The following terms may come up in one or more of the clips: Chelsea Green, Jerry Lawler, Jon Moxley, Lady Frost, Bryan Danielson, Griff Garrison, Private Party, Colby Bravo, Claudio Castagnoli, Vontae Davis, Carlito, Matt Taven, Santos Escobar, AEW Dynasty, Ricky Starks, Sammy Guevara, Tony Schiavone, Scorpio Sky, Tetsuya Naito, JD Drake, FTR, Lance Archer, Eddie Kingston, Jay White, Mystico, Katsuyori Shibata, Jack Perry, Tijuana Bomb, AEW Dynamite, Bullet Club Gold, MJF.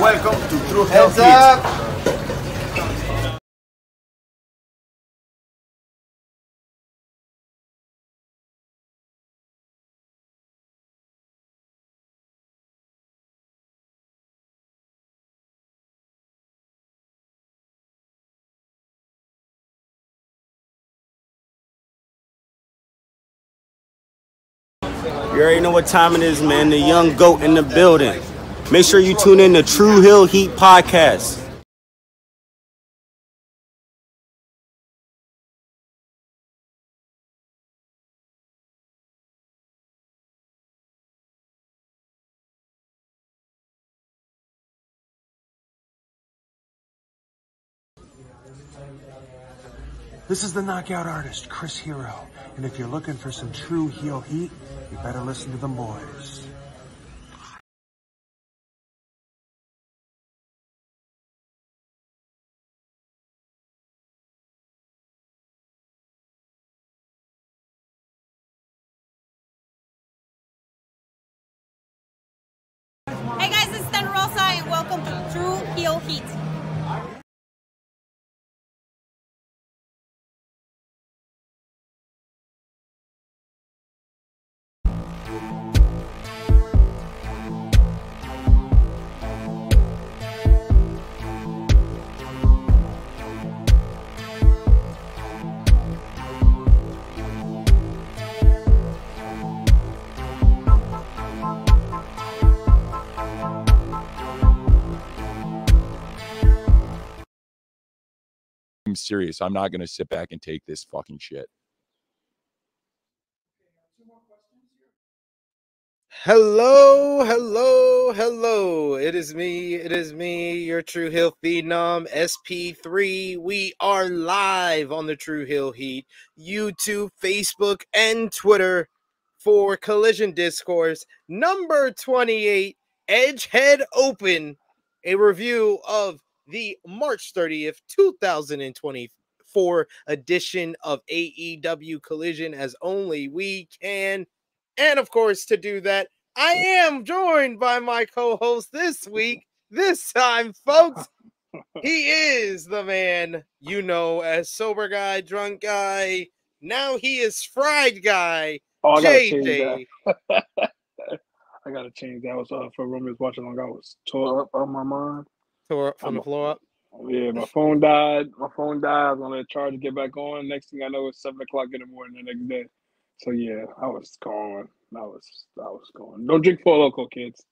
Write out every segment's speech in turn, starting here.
Welcome to True Health Kids. You already know what time it is, man. The young goat in the building. Make sure you tune in to True Hill Heat Podcast. This is the knockout artist, Chris Hero. And if you're looking for some true heel heat, you better listen to them boys. Hey guys, this is Thunder Rosa and welcome to True Heel Heat. I'm serious. I'm not going to sit back and take this fucking shit. Hello, hello, hello. It is me. It is me, your True Hill Phenom, SP3. We are live on the True Hill Heat, YouTube, Facebook, and Twitter for Collision Discourse number 28, Edgehead Open, a review of the March 30th, 2024 edition of AEW Collision as only we can. And of course, to do that, I am joined by my co-host this week. This time, folks, he is the man you know as Sober Guy, Drunk Guy. Now he is Fried Guy, oh, JJ. I got to change that. I was for Romeo's watching long. I was tore up on my mind. From the floor up. Yeah, my phone died. My phone died. I was on a charge to get back on. Next thing I know, it's 7 o'clock in the morning the next day. So yeah, I was gone. I was gone. Don't drink Four Loko, kids.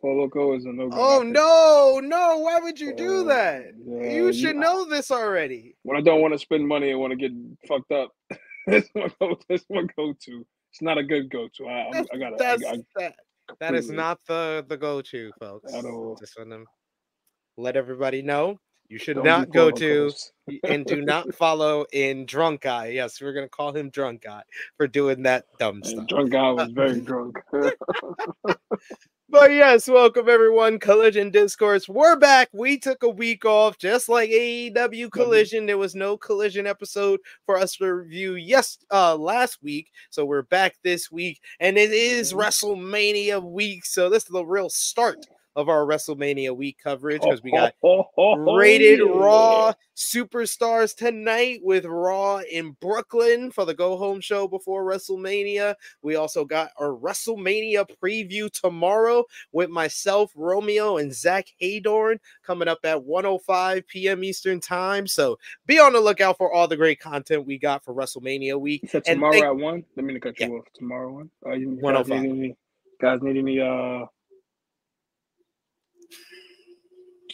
Four Loko is a no-go. Oh no, no! Why would you do that? Yeah, you should know this already. When I don't want to spend money and want to get fucked up, that's my go-to. It's not a good go-to. That is not the go-to, folks. At all. Just when them. Let everybody know you should not go to and do not follow in Drunk Guy. Yes, we're going to call him Drunk Guy for doing that dumb stuff. Drunk Guy was very drunk. But yes, welcome everyone. Collision Discourse. We're back. We took a week off just like AEW Collision. There was no Collision episode for us to review last week. So we're back this week and it is WrestleMania week. So this is the real start of our WrestleMania week coverage because we got Rated Raw Superstars tonight with Raw in Brooklyn for the go-home show before WrestleMania. We also got a WrestleMania preview tomorrow with myself, Romeo, and Zach Haydorn coming up at 1:05 p.m. Eastern time. So be on the lookout for all the great content we got for WrestleMania week. So tomorrow at 1? Let me cut you off. Tomorrow at 1:05. Guys need any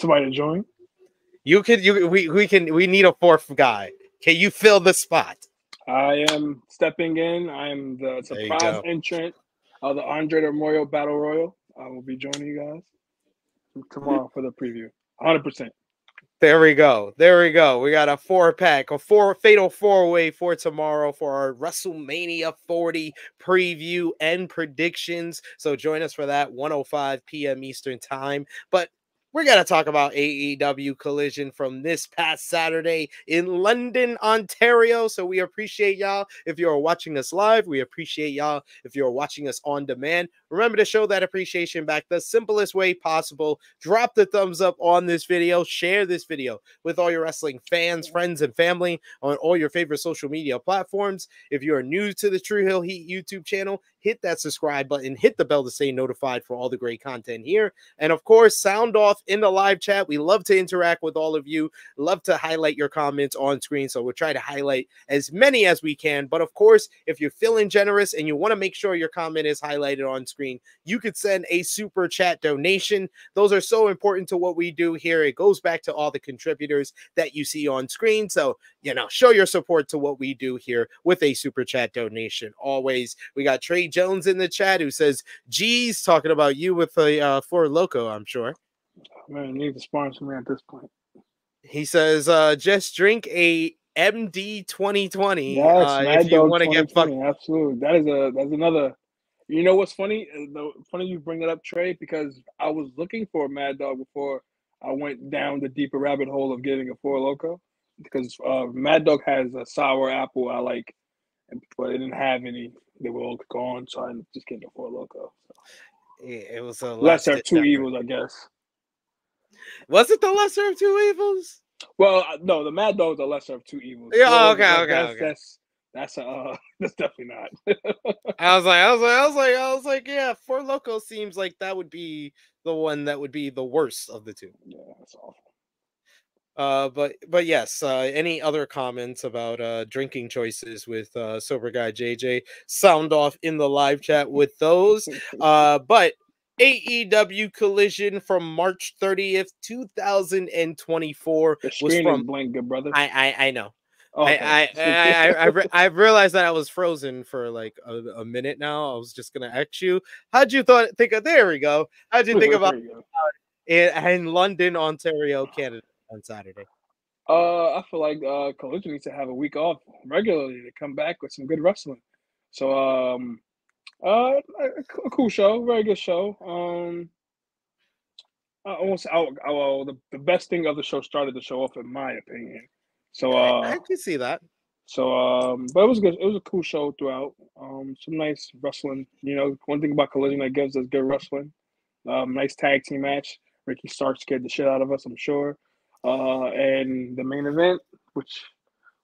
somebody to join? We need a fourth guy. Can you fill the spot? I am stepping in. I am the surprise entrant of the Andre Memorial Battle Royal. I will be joining you guys tomorrow for the preview. 100%. There we go. There we go. We got a four-pack, fatal four-way for tomorrow for our WrestleMania 40 preview and predictions. So join us for that 1:05 p.m. Eastern time. But We're going to talk about AEW Collision from this past Saturday in London, Ontario. So we appreciate y'all if you're watching us live. We appreciate y'all if you're watching us on demand. Remember to show that appreciation back the simplest way possible. Drop the thumbs up on this video. Share this video with all your wrestling fans, friends, and family on all your favorite social media platforms. If you are new to the True Hill Heat YouTube channel, hit that subscribe button. Hit the bell to stay notified for all the great content here. And of course, sound off in the live chat. We love to interact with all of you. Love to highlight your comments on screen. So we'll try to highlight as many as we can. But of course, if you're feeling generous and you want to make sure your comment is highlighted on screen, you could send a super chat donation. Those are so important to what we do here. It goes back to all the contributors that you see on screen. So, you know, show your support to what we do here with a super chat donation. Always. We got Trey Jones in the chat who says, geez, talking about you with a Four Loco, I'm sure. Man, need to sponsor me at this point. He says, just drink a MD 2020. Yes, if you want to get fucked. Absolutely. That's another. You know what's funny? Funny you bring it up, Trey, because I was looking for a Mad Dog before I went down the deeper rabbit hole of getting a Four Loko, because Mad Dog has a sour apple I like, but it didn't have any. They were all gone, so I just getting a Four Loko. So. Yeah, it was a lesser of two evils, I guess. Was it the lesser of two evils? Well, no, the Mad Dog is the lesser of two evils. Yeah, so that's definitely not. I was like, yeah, Four Loko seems like that would be the one that would be the worst of the two. Yeah, that's awful. But yes, any other comments about drinking choices with Sober Guy JJ? Sound off in the live chat with those. But AEW Collision from March 30th, 2024 was from blank, good brother. I know. Oh, okay. I realized that I was frozen for like a minute now. I was just gonna ask you, how'd you think about in London, Ontario, Canada on Saturday? I feel like Collision needs to have a week off regularly to come back with some good wrestling. So a cool show, very good show. The best thing of the show started the show off, in my opinion. So I can see that. So but it was good. It was a cool show throughout. Some nice wrestling. You know, one thing about Collision that gives us good wrestling. Nice tag team match. Ricky Starks scared the shit out of us, I'm sure. And the main event, which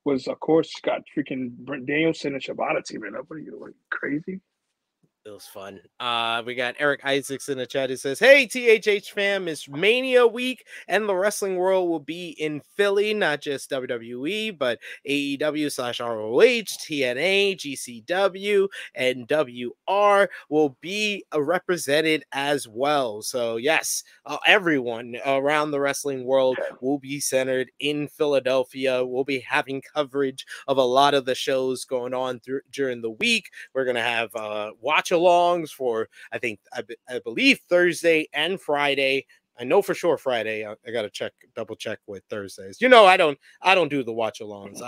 was of course got freaking Brent Danielson and Shibata teaming up. What are you, like, crazy? It was fun. We got Eric Isaacs in the chat. He says, hey, THH fam, it's Mania week, and the wrestling world will be in Philly, not just WWE, but AEW/ROH, TNA, GCW, and WR will be represented as well. So, yes, everyone around the wrestling world will be centered in Philadelphia. We'll be having coverage of a lot of the shows going on during the week. We're going to have watch alongs for I believe Thursday and Friday. I know for sure Friday. I gotta double check with Thursdays. You know, I don't do the watch alongs.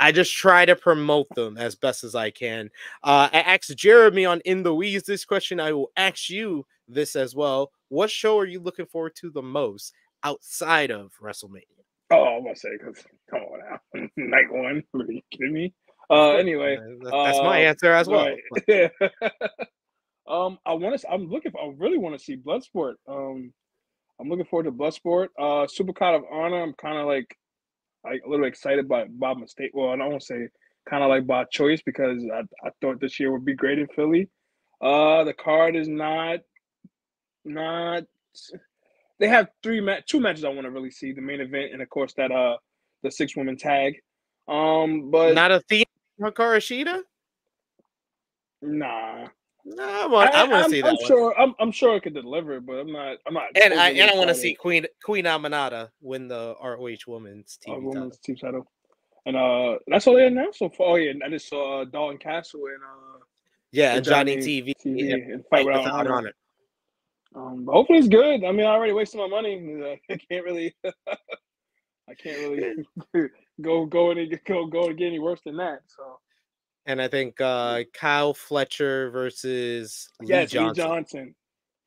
I just try to promote them as best as I can. I asked Jeremy on In the Weeds this question. I will ask you this as well. What show are you looking forward to the most outside of WrestleMania? Oh, I'm gonna say, come on now, night one. Are you kidding me? Anyway, that's my answer as well. Right. I really want to see Bloodsport. I'm looking forward to Bloodsport. Supercard of Honor. I'm kind of like a little excited by mistake. Well, I don't want to say kind of like by choice, because I thought this year would be great in Philly. The card is not. They have two matches I want to really see: the main event and of course that the 6-woman tag. But not a theme. Hikaru Shida? Nah. I want to see that. I'm sure I could deliver, but I'm not. And I want to see Queen Aminata win the ROH Women's TV title. And that's all they announced so far. Oh yeah, and I just saw Dalton Castle and and Johnny TV and Fight Without Honor. But hopefully it's good. I mean, I already wasted my money. I can't really go and get any worse than that. So, and I think Kyle Fletcher versus Lee Johnson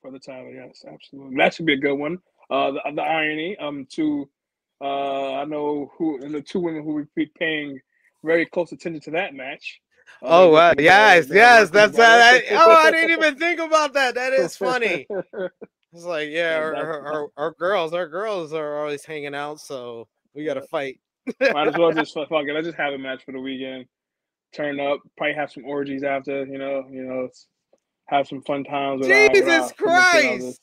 for the title. Yes, absolutely. That should be a good one. The irony, I know who, and the two women who would be paying very close attention to that match. Oh, wow. Yes, yes. That's that. I didn't even think about that. That is funny. It's like, yeah, our girls are always hanging out, so we got to fight. Might as well just fuck it. Let's just have a match for the weekend. Turn up, probably have some orgies after, you know, have some fun times. Jesus Christ.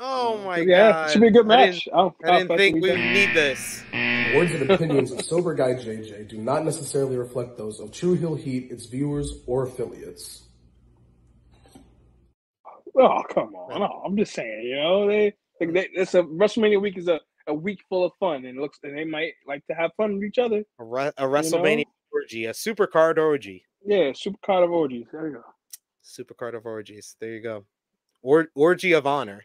Oh my God. It should be a good match. I didn't think we would need this. Words and opinions of Sober Guy JJ do not necessarily reflect those of True Heel Heat, its viewers, or affiliates. Oh, come on. No, I'm just saying, WrestleMania week is a week full of fun, and they might like to have fun with each other. A WrestleMania orgy, a supercard orgy. Yeah, supercard of orgies. There you go. Supercard of orgies. There you go. Orgy of honor.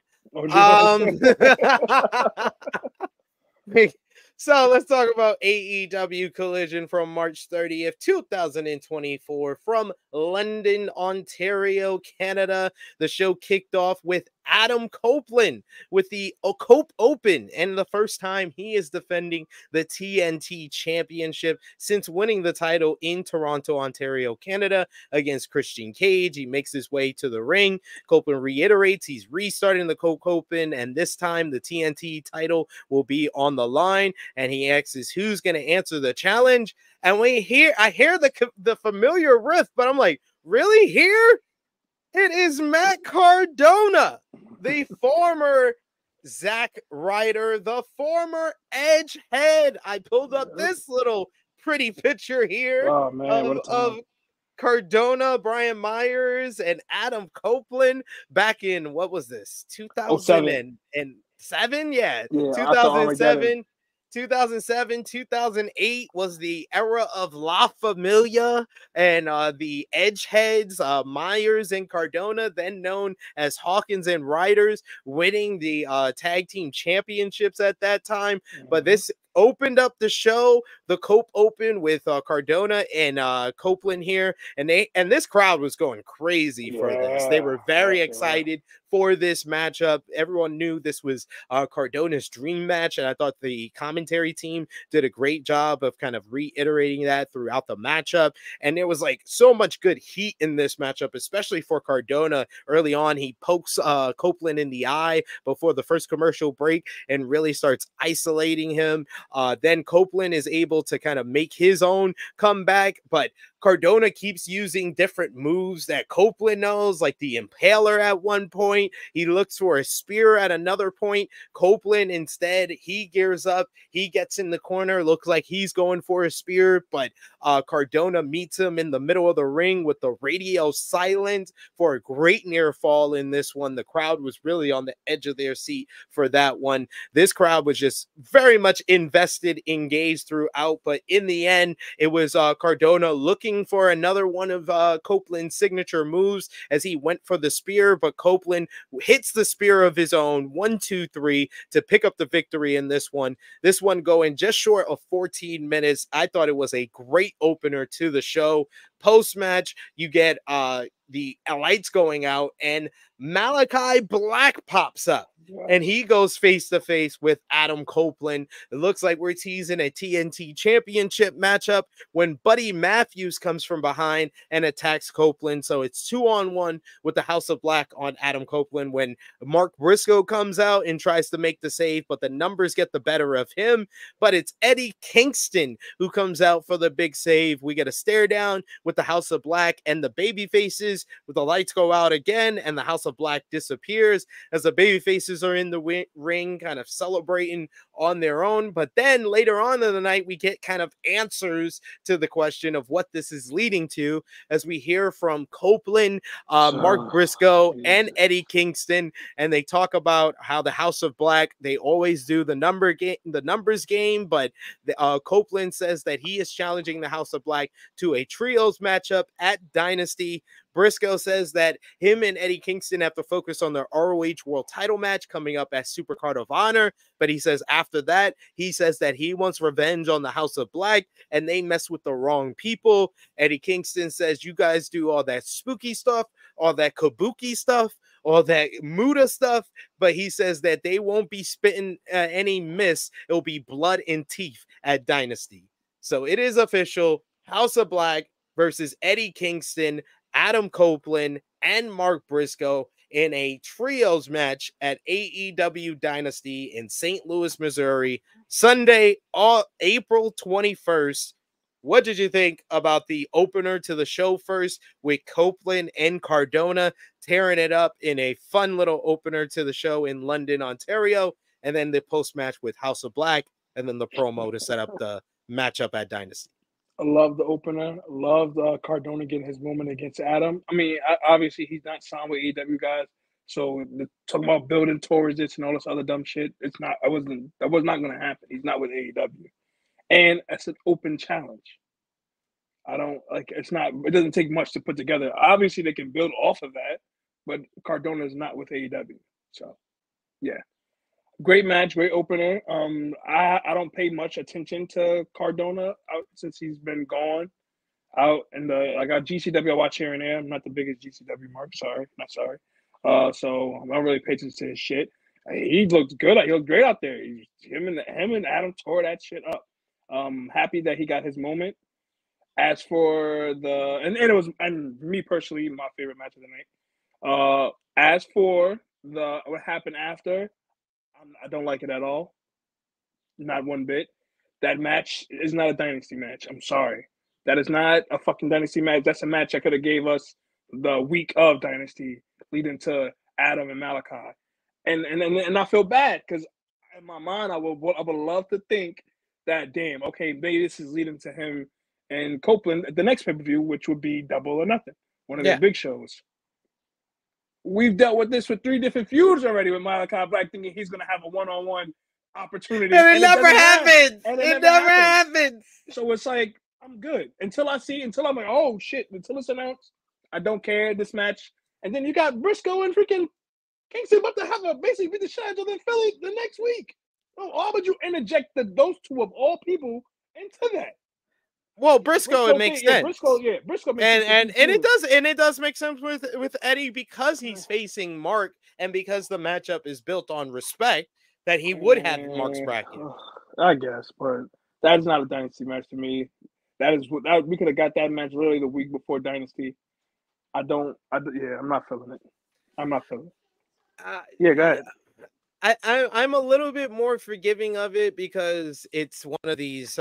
So let's talk about AEW Collision from March 30th, 2024 from London, Ontario, Canada. The show kicked off with Adam Copeland with the Cope Open, and the first time he is defending the TNT Championship since winning the title in Toronto, Ontario, Canada against Christian Cage. He makes his way to the ring. Copeland reiterates he's restarting the Cope Open, and this time the TNT title will be on the line, and he asks who's going to answer the challenge. And I hear the familiar riff, but I'm like, really? Here? It is Matt Cardona, the former Zack Ryder, the former Edge head. I pulled up this little pretty picture here of Cardona, Brian Myers, and Adam Copeland back in, what was this, 2007? Yeah, 2007. 2007, 2008 was the era of La Familia and the Edgeheads, Myers and Cardona, then known as Hawkins and Riders, winning the tag team championships at that time. But this opened up the show, the Cope Open, with Cardona and Copeland here, and this crowd was going crazy for this. They were very excited for this matchup. Everyone knew this was Cardona's dream match, and I thought the commentary team did a great job of kind of reiterating that throughout the matchup. And there was like so much good heat in this matchup, especially for Cardona. Early on, he pokes Copeland in the eye before the first commercial break and really starts isolating him. Then Copeland is able to kind of make his own comeback, but Cardona keeps using different moves that Copeland knows, like the impaler at one point. He looks for a spear at another point. Copeland, instead, he gears up. He gets in the corner, looks like he's going for a spear, but Cardona meets him in the middle of the ring with the radio silent for a great near fall in this one. The crowd was really on the edge of their seat for that one. This crowd was just very much invested, engaged throughout, but in the end, it was Cardona looking for another one of Copeland's signature moves as he went for the spear, but Copeland hits the spear of his own, 1-2-3, to pick up the victory in this one. This one going just short of 14 minutes. I thought it was a great opener to the show. Post-match, you get the lights going out, and Malakai Black pops up, and he goes face-to-face with Adam Copeland. It looks like we're teasing a TNT championship matchup when Buddy Matthews comes from behind and attacks Copeland. So it's 2-on-1 with the House of Black on Adam Copeland when Mark Briscoe comes out and tries to make the save, but the numbers get the better of him. But it's Eddie Kingston who comes out for the big save. We get a stare down with the House of Black and the baby faces, with the lights go out again, and the House of Black disappears as the baby faces are in the ring kind of celebrating on their own. But then later on in the night, we get kind of answers to the question of what this is leading to, as we hear from Copeland, Mark Briscoe, and Eddie Kingston, and they talk about how the House of Black, they always do the numbers game, but Copeland says that he is challenging the House of Black to a trios matchup at Dynasty. Briscoe says that him and Eddie Kingston have to focus on their ROH World Title match coming up at Supercard of Honor, but he says after that, he says that he wants revenge on the House of Black, and they mess with the wrong people. Eddie Kingston says, you guys do all that spooky stuff, all that kabuki stuff, all that Muda stuff, but he says that they won't be spitting any mist. It'll be blood and teeth at Dynasty. So it is official. House of Black versus Eddie Kingston, Adam Copeland, and Mark Briscoe in a trios match at AEW Dynasty in St. Louis, Missouri, Sunday, April 21st. What did you think about the opener to the show first with Copeland and Cardona tearing it up in a fun little opener to the show in London, Ontario, and then the post-match with House of Black, and then the promo to set up the matchup at Dynasty? I love the opener. Loved Cardona getting his moment against Adam. I mean, obviously he's not signed with AEW guys, so talking about building towards this and all this other dumb shit, it's not. I wasn't. That was not going to happen. He's not with AEW, and that's an open challenge. I don't like. It's not. It doesn't take much to put together. Obviously, they can build off of that, but Cardona is not with AEW, so yeah. Great match, great opener. I don't pay much attention to Cardona since he's been gone. Out and I got GCW I watch here and there. I'm not the biggest GCW mark. Sorry, not sorry. So I don't really pay attention to his shit. He looked good. He looked great out there. Him and Adam tore that shit up. Happy that he got his moment. As for the and it was and me personally my favorite match of the night. As for the what happened after. I don't like it at all. Not one bit. That match is not a Dynasty match. I'm sorry. That is not a fucking Dynasty match. That's a match that could have gave us the week of Dynasty leading to Adam and Malakai. And I feel bad because in my mind, I would love to think that, damn, okay, maybe this is leading to him and Copeland at the next pay-per-view, which would be Double or Nothing. One of the big shows. We've dealt with this for 3 different feuds already with Malakai Black thinking he's going to have a one-on-one opportunity. And it never happens. It never happens. So it's like, I'm good. Until I'm like, oh, shit. Until it's announced, I don't care, this match. And then you got Briscoe and freaking Kingston about to have a basically the shot in Philly the next week. So why would you interject those two of all people into that? Well, Briscoe, it makes sense. Briscoe makes sense. And it does make sense with Eddie because he's facing Mark and because the matchup is built on respect that he would have in Mark's bracket. I guess, but that's not a Dynasty match to me. That we could have got that match really the week before Dynasty. I'm not feeling it. Yeah, go ahead. I'm a little bit more forgiving of it because it's one of these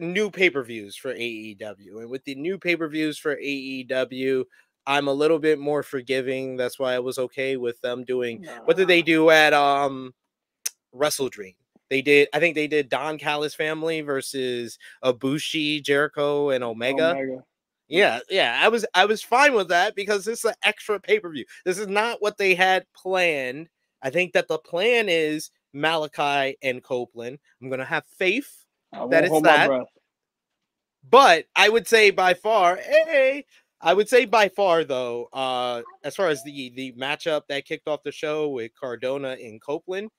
new pay-per-views for AEW, and with the new pay-per-views for AEW, I'm a little bit more forgiving. That's why I was okay with them doing what did they do at Wrestle Dream? I think they did Don Callis family versus Ibushi, Jericho, and Omega. Yeah. I was fine with that because this is an extra pay-per-view. This is not what they had planned. I think that the plan is Malakai and Copeland. I'm gonna have faith. But I would say by far, though, as far as the matchup that kicked off the show with Cardona and Copeland,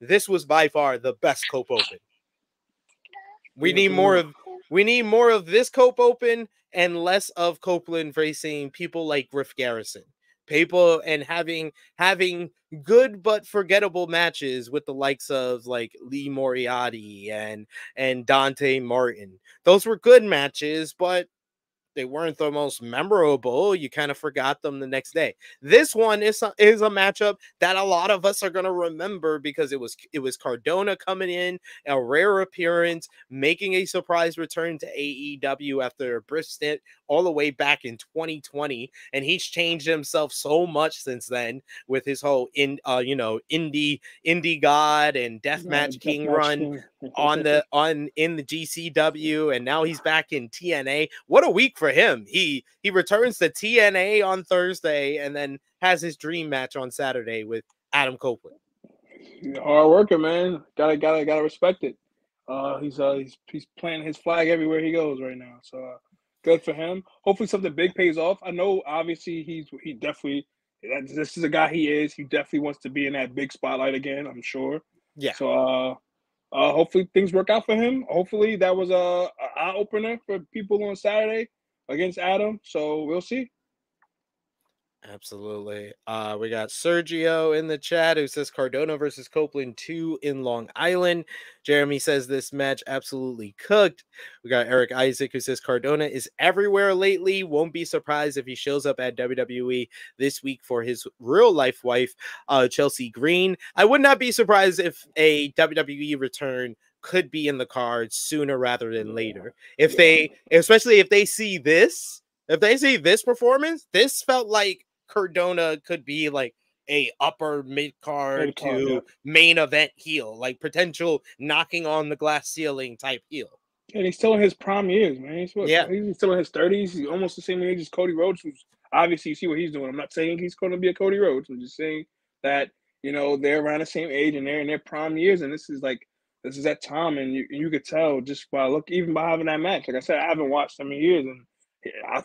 this was by far the best Cope Open. We need more of this Cope Open and less of Copeland facing people like Griff Garrison. People and having good but forgettable matches with the likes of like Lee Moriarty and Dante Martin. Those were good matches, but they weren't the most memorable. You kind of forgot them the next day. This one is a matchup that a lot of us are going to remember because it was Cardona coming in, a rare appearance, making a surprise return to AEW after a brief stint all the way back in 2020, and he's changed himself so much since then with his whole indie god and deathmatch king run in the GCW, and now he's back in TNA. What a week for him. He returns to TNA on Thursday and then has his dream match on Saturday with Adam Copeland. Hard worker, man. Gotta respect it. He's playing his flag everywhere he goes right now. So good for him. Hopefully something big pays off. I know obviously he definitely, this is a guy he is. He definitely wants to be in that big spotlight again, I'm sure. Yeah. So hopefully things work out for him. Hopefully that was a eye opener for people on Saturday against Adam, so we'll see. Absolutely. We got Sergio in the chat who says Cardona versus Copeland 2 in Long Island. Jeremy says this match absolutely cooked. We got Eric Isaac who says Cardona is everywhere lately. Won't be surprised if he shows up at WWE this week for his real life wife, Chelsea Green. I would not be surprised if a WWE return could be in the cards sooner rather than later. If they, especially if they see this, performance, this felt like Cardona could be like a upper mid-card to main event heel, like potential knocking on the glass ceiling type heel. Yeah, he's still in his prime years, man. He's, he's still in his 30s. He's almost the same age as Cody Rhodes, who's obviously, you see what he's doing. I'm not saying he's going to be a Cody Rhodes. I'm just saying that, you know, they're around the same age and they're in their prime years, and this is like, this is that time, and you could tell just by even by having that match. Like I said, I haven't watched him in years, and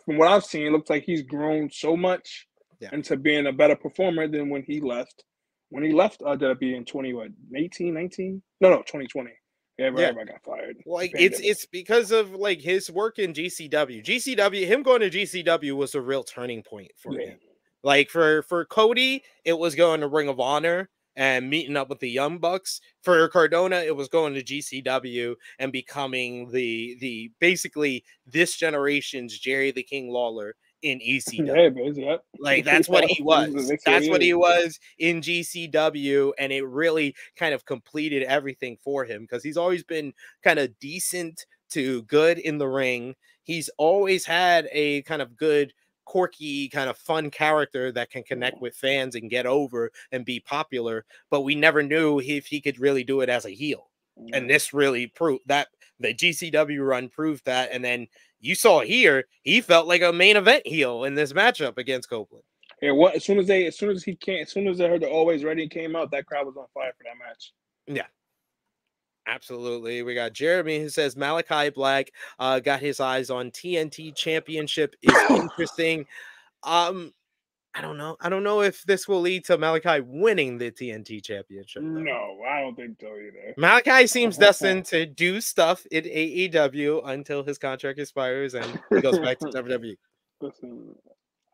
from what I've seen, it looks like he's grown so much. Yeah. Into being a better performer than when he left. When he left WWE in 2020. Yeah, everybody got fired. Like it's because of like his work in GCW. GCW, him going to GCW was a real turning point for him. Like for Cody, it was going to Ring of Honor and meeting up with the Young Bucks. For Cardona, it was going to GCW and becoming the basically this generation's Jerry the King Lawler in ECW. Like that's what he was. That's what he was in GCW, and it really kind of completed everything for him because he's always been kind of decent to good in the ring. He's always had a kind of good, quirky, kind of fun character that can connect with fans and get over and be popular, but we never knew if he could really do it as a heel. And this really proved that. The GCW run proved that, and then you saw here he felt like a main event heel in this matchup against Copeland. Yeah, what as soon as they heard the Always Ready came out, that crowd was on fire for that match. Yeah, absolutely. We got Jeremy who says Malakai Black got his eyes on TNT Championship is interesting. I don't know if this will lead to Malakai winning the TNT Championship. Though. No, I don't think so either. Malakai seems destined to do stuff in AEW until his contract expires and he goes back to WWE. Listen,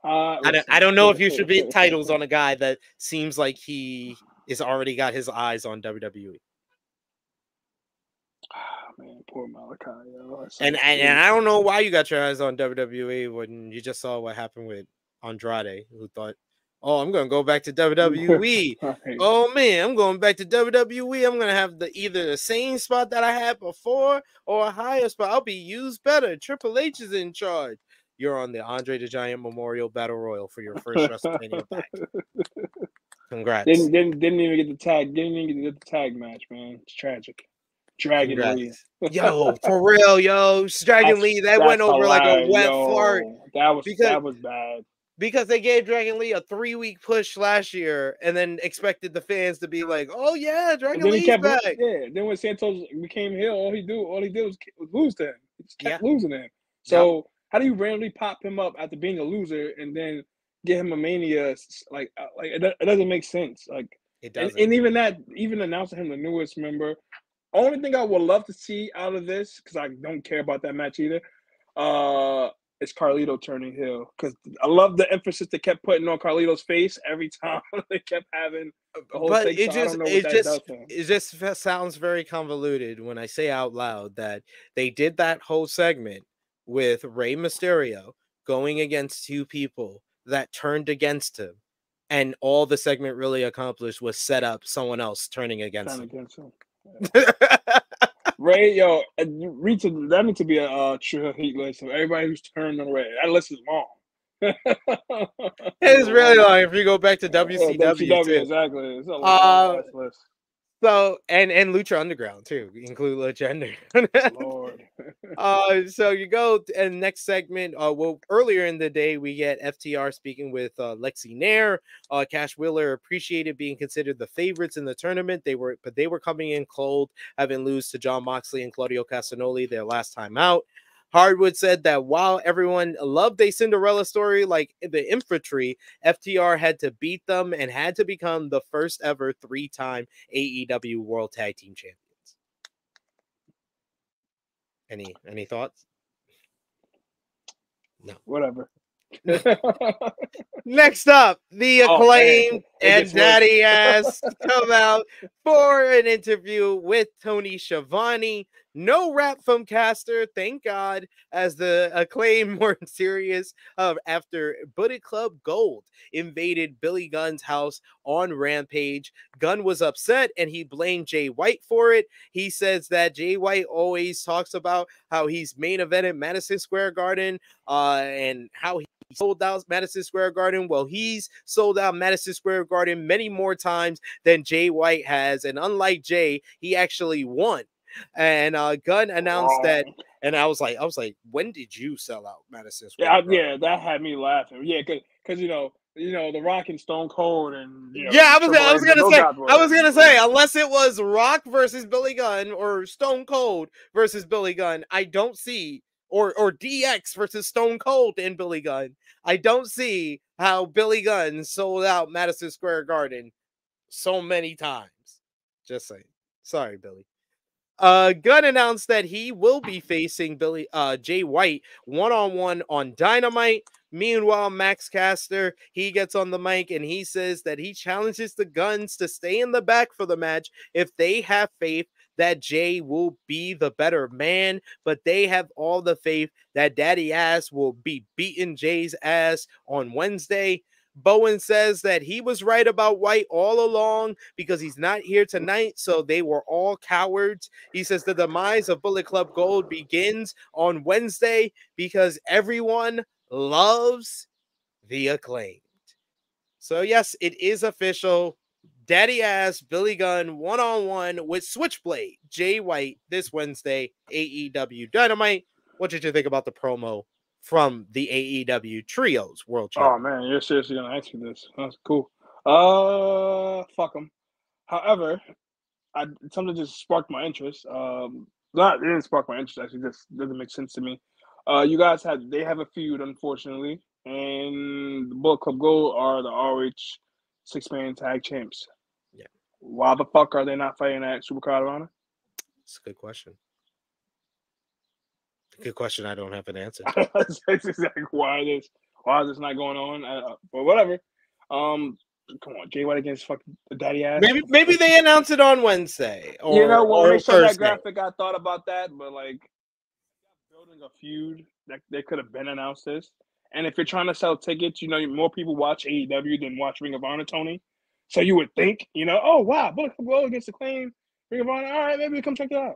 I don't know if you should be titles on a guy that seems like he is already got his eyes on WWE. Oh, man, poor Malakai. Yo. And I don't know why you got your eyes on WWE when you just saw what happened with Andrade, who thought, oh, I'm going to go back to WWE. Oh, man, I'm going back to WWE. I'm going to have either the same spot that I had before or a higher spot. I'll be used better. Triple H is in charge. You're on the Andre the Giant Memorial Battle Royal for your first WrestleMania back. Congrats. Didn't even get the tag. Didn't even get the tag match, man. It's tragic. Dragon Lee. Yo, for real, yo. Dragon Lee, that went over like a wet fart. That was bad. Because they gave Dragon Lee a 3-week push last year and then expected the fans to be like, oh, yeah, Dragon Lee's back. Yeah, then when Santos became heel, all he did was lose to him. He just kept losing him. So how do you randomly pop him up after being a loser and then get him a mania? Like it doesn't make sense. Like it doesn't. And even that, even announcing him the newest member. Only thing I would love to see out of this, because I don't care about that match either, it's Carlito turning heel, because I love the emphasis they kept putting on Carlito's face every time they kept having the whole thing. But it just sounds very convoluted when I say out loud that they did that whole segment with Rey Mysterio going against two people that turned against him, and all the segment really accomplished was set up someone else turning against him. Ray, yo, that needs to be a true heat list of everybody who's turned on Ray. That list is long. It's really long if you go back to WCW. Yeah, WCW, exactly. It's a long list. So and Lucha Underground too, include Lucha Underground. Lord. So you go and next segment. Well, earlier in the day we get FTR speaking with Lexi Nair. Cash Wheeler appreciated being considered the favorites in the tournament. They were coming in cold, having lost to Jon Moxley and Claudio Castagnoli their last time out. Hardwood said that while everyone loved a Cinderella story like the Infantry, FTR had to beat them and had to become the first ever 3-time AEW World Tag Team Champions. Any thoughts? No. Whatever. Next up, The Acclaimed and Daddy Ass come out for an interview with Tony Schiavone. No rap from Caster, thank God, as The Acclaimed more serious after Bullet Club Gold invaded Billy Gunn's house on Rampage. Gunn was upset and he blamed Jay White for it. He says that Jay White always talks about how he's main evented Madison Square Garden and how he sold out Madison Square Garden. Well, he's sold out Madison Square Garden many more times than Jay White has. And unlike Jay, he actually won. And Gunn announced that, and I was like, when did you sell out Madison Square Garden? Yeah, that had me laughing. Yeah, because you know, The Rock and Stone Cold, and you know, yeah, I was gonna say, unless it was Rock versus Billy Gunn or Stone Cold versus Billy Gunn, I don't see. Or DX versus Stone Cold and Billy Gunn. I don't see how Billy Gunn sold out Madison Square Garden so many times. Just saying. Sorry, Billy. Gunn announced that he will be facing Jay White one-on-one on Dynamite. Meanwhile, Max Caster, he gets on the mic and he says that he challenges the Guns to stay in the back for the match if they have faith that Jay will be the better man, but they have all the faith that Daddy Ass will be beating Jay's ass on Wednesday. Bowen says that he was right about White all along because he's not here tonight, so they were all cowards. He says the demise of Bullet Club Gold begins on Wednesday because everyone loves The Acclaimed. So yes, it is official. Daddy Ass, Billy Gunn, one-on-one with Switchblade Jay White this Wednesday, AEW Dynamite. What did you think about the promo from the AEW Trios World Champion? Oh, man, you're seriously going to ask me this. That's cool. Fuck them. However, something just sparked my interest. It didn't spark my interest, actually. This doesn't make sense to me. They have a feud, unfortunately, and the Bullet Club Gold are the ROH six-man tag champs. Yeah. Why the fuck are they not fighting at Supercard of Honor? It's a good question. Good question. I don't have an answer. It's like, why is this not going on? But whatever. Come on, Jay White against fucking Daddy Ass. Maybe they announce it on Wednesday. Or, you know what? They showed that graphic. I thought about that, but like building a feud that they could have been announced this. And if you're trying to sell tickets, you know, more people watch AEW than watch Ring of Honor, Tony. So you would think, you know, oh, wow, Bullet Club Gold against the Acclaimed, Ring of Honor. All right, maybe come check it out.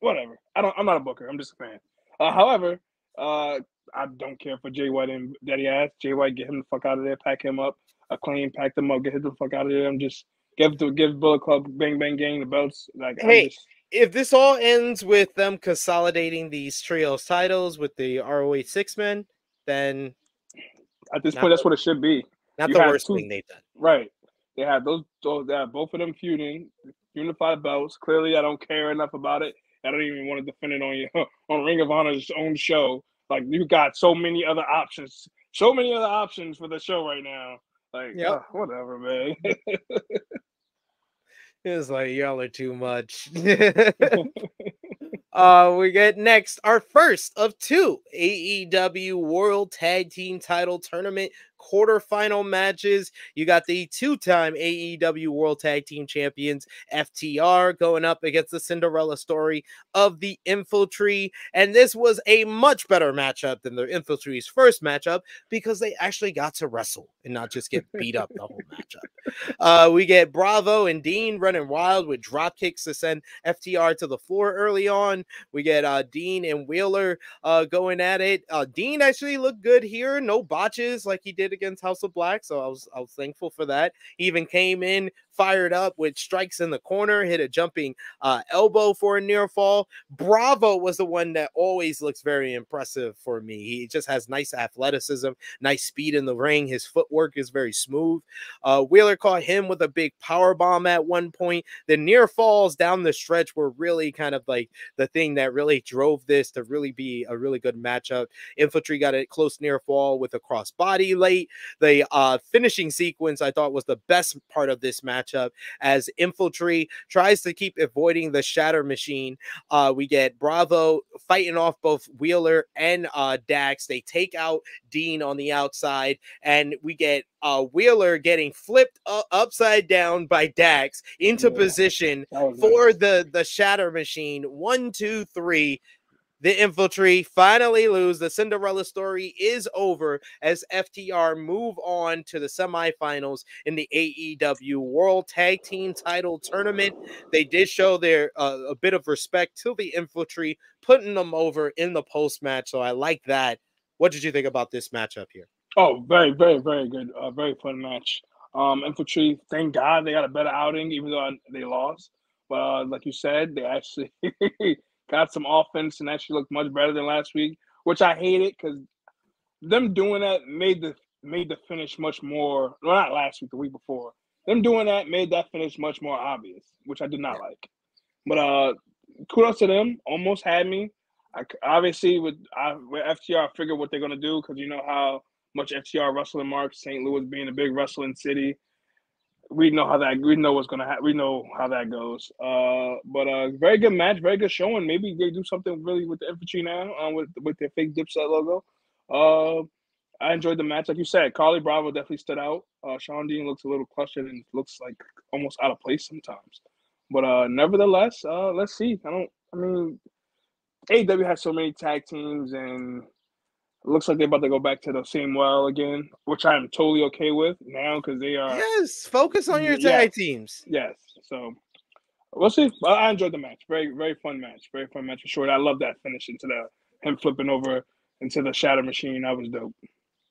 Whatever. I'm not a booker. I'm just a fan. However, I don't care for Jay White and Daddy Ass. Jay White, get him the fuck out of there. Pack him up. Acclaim, pack them up. Get him the fuck out of there. I'm just give Bullet Club Bang Bang Gang the belts. Like, hey. If this all ends with them consolidating these trios titles with the ROH six-men, then at this point, that's what it should be. Not the worst thing they've done. Right. They have both of them feuding, unified belts. Clearly, I don't care enough about it. I don't even want to defend it on Ring of Honor's own show. Like, you got so many other options for the show right now. Like, yep. Whatever, man. It's like, y'all are too much. We get next our first of two AEW World Tag Team Title Tournament quarterfinal matches. You got the two-time AEW World Tag Team Champions FTR going up against the Cinderella story of the Infantry, and this was a much better matchup than the Infantry's first matchup because they actually got to wrestle and not just get beat up the whole matchup. We get Bravo and Dean running wild with drop kicks to send FTR to the floor early on. We get Dean and Wheeler going at it. Dean actually looked good here, no botches like he did against House of Black, so I was thankful for that. He even came in fired up with strikes in the corner, hit a jumping elbow for a near fall. Bravo was the one that always looks very impressive for me. He just has nice athleticism, nice speed in the ring. His footwork is very smooth. Wheeler caught him with a big power bomb at one point. The near falls down the stretch were really kind of like the thing that really drove this to really be a really good matchup. Infantry got a close near fall with a cross body late. The finishing sequence I thought was the best part of this match. matchup as Infantry tries to keep avoiding the Shatter Machine. We get Bravo fighting off both Wheeler and Dax. They take out Dean on the outside, and we get Wheeler getting flipped upside down by Dax into position for the Shatter Machine. 1, 2, 3. The Infantry finally lose. The Cinderella story is over as FTR move on to the semifinals in the AEW World Tag Team Title Tournament. They did show their a bit of respect to the Infantry, putting them over in the post-match, so I like that. What did you think about this matchup here? Oh, very, very, very good. Very fun match. Infantry, thank God they got a better outing, even though they lost. But like you said, they actually... got some offense and actually looked much better than last week, which I hated because them doing that made the finish much more. Well, not last week, the week before. Them doing that made that finish much more obvious, which I did not like. But kudos to them. Almost had me. Obviously, with FTR, I figured what they're gonna do because you know how much FTR wrestling marks. St. Louis being a big wrestling city, we know how that. We know what's gonna happen. We know how that goes. But very good match, very good showing. Maybe they do something really with the Infantry now, with their fake Dipset logo. I enjoyed the match, like you said. Carly Bravo definitely stood out. Shawn Dean looks a little clustered and looks like almost out of place sometimes. But nevertheless, let's see. I mean, AEW has so many tag teams, and it looks like they're about to go back to the same well again, which I am totally okay with now because they are. Yes, focus on your tag teams. Yes, so we'll see. I enjoyed the match. Very, very fun match. Very fun match for sure. I love that finish into him flipping over into the Shatter Machine. That was dope.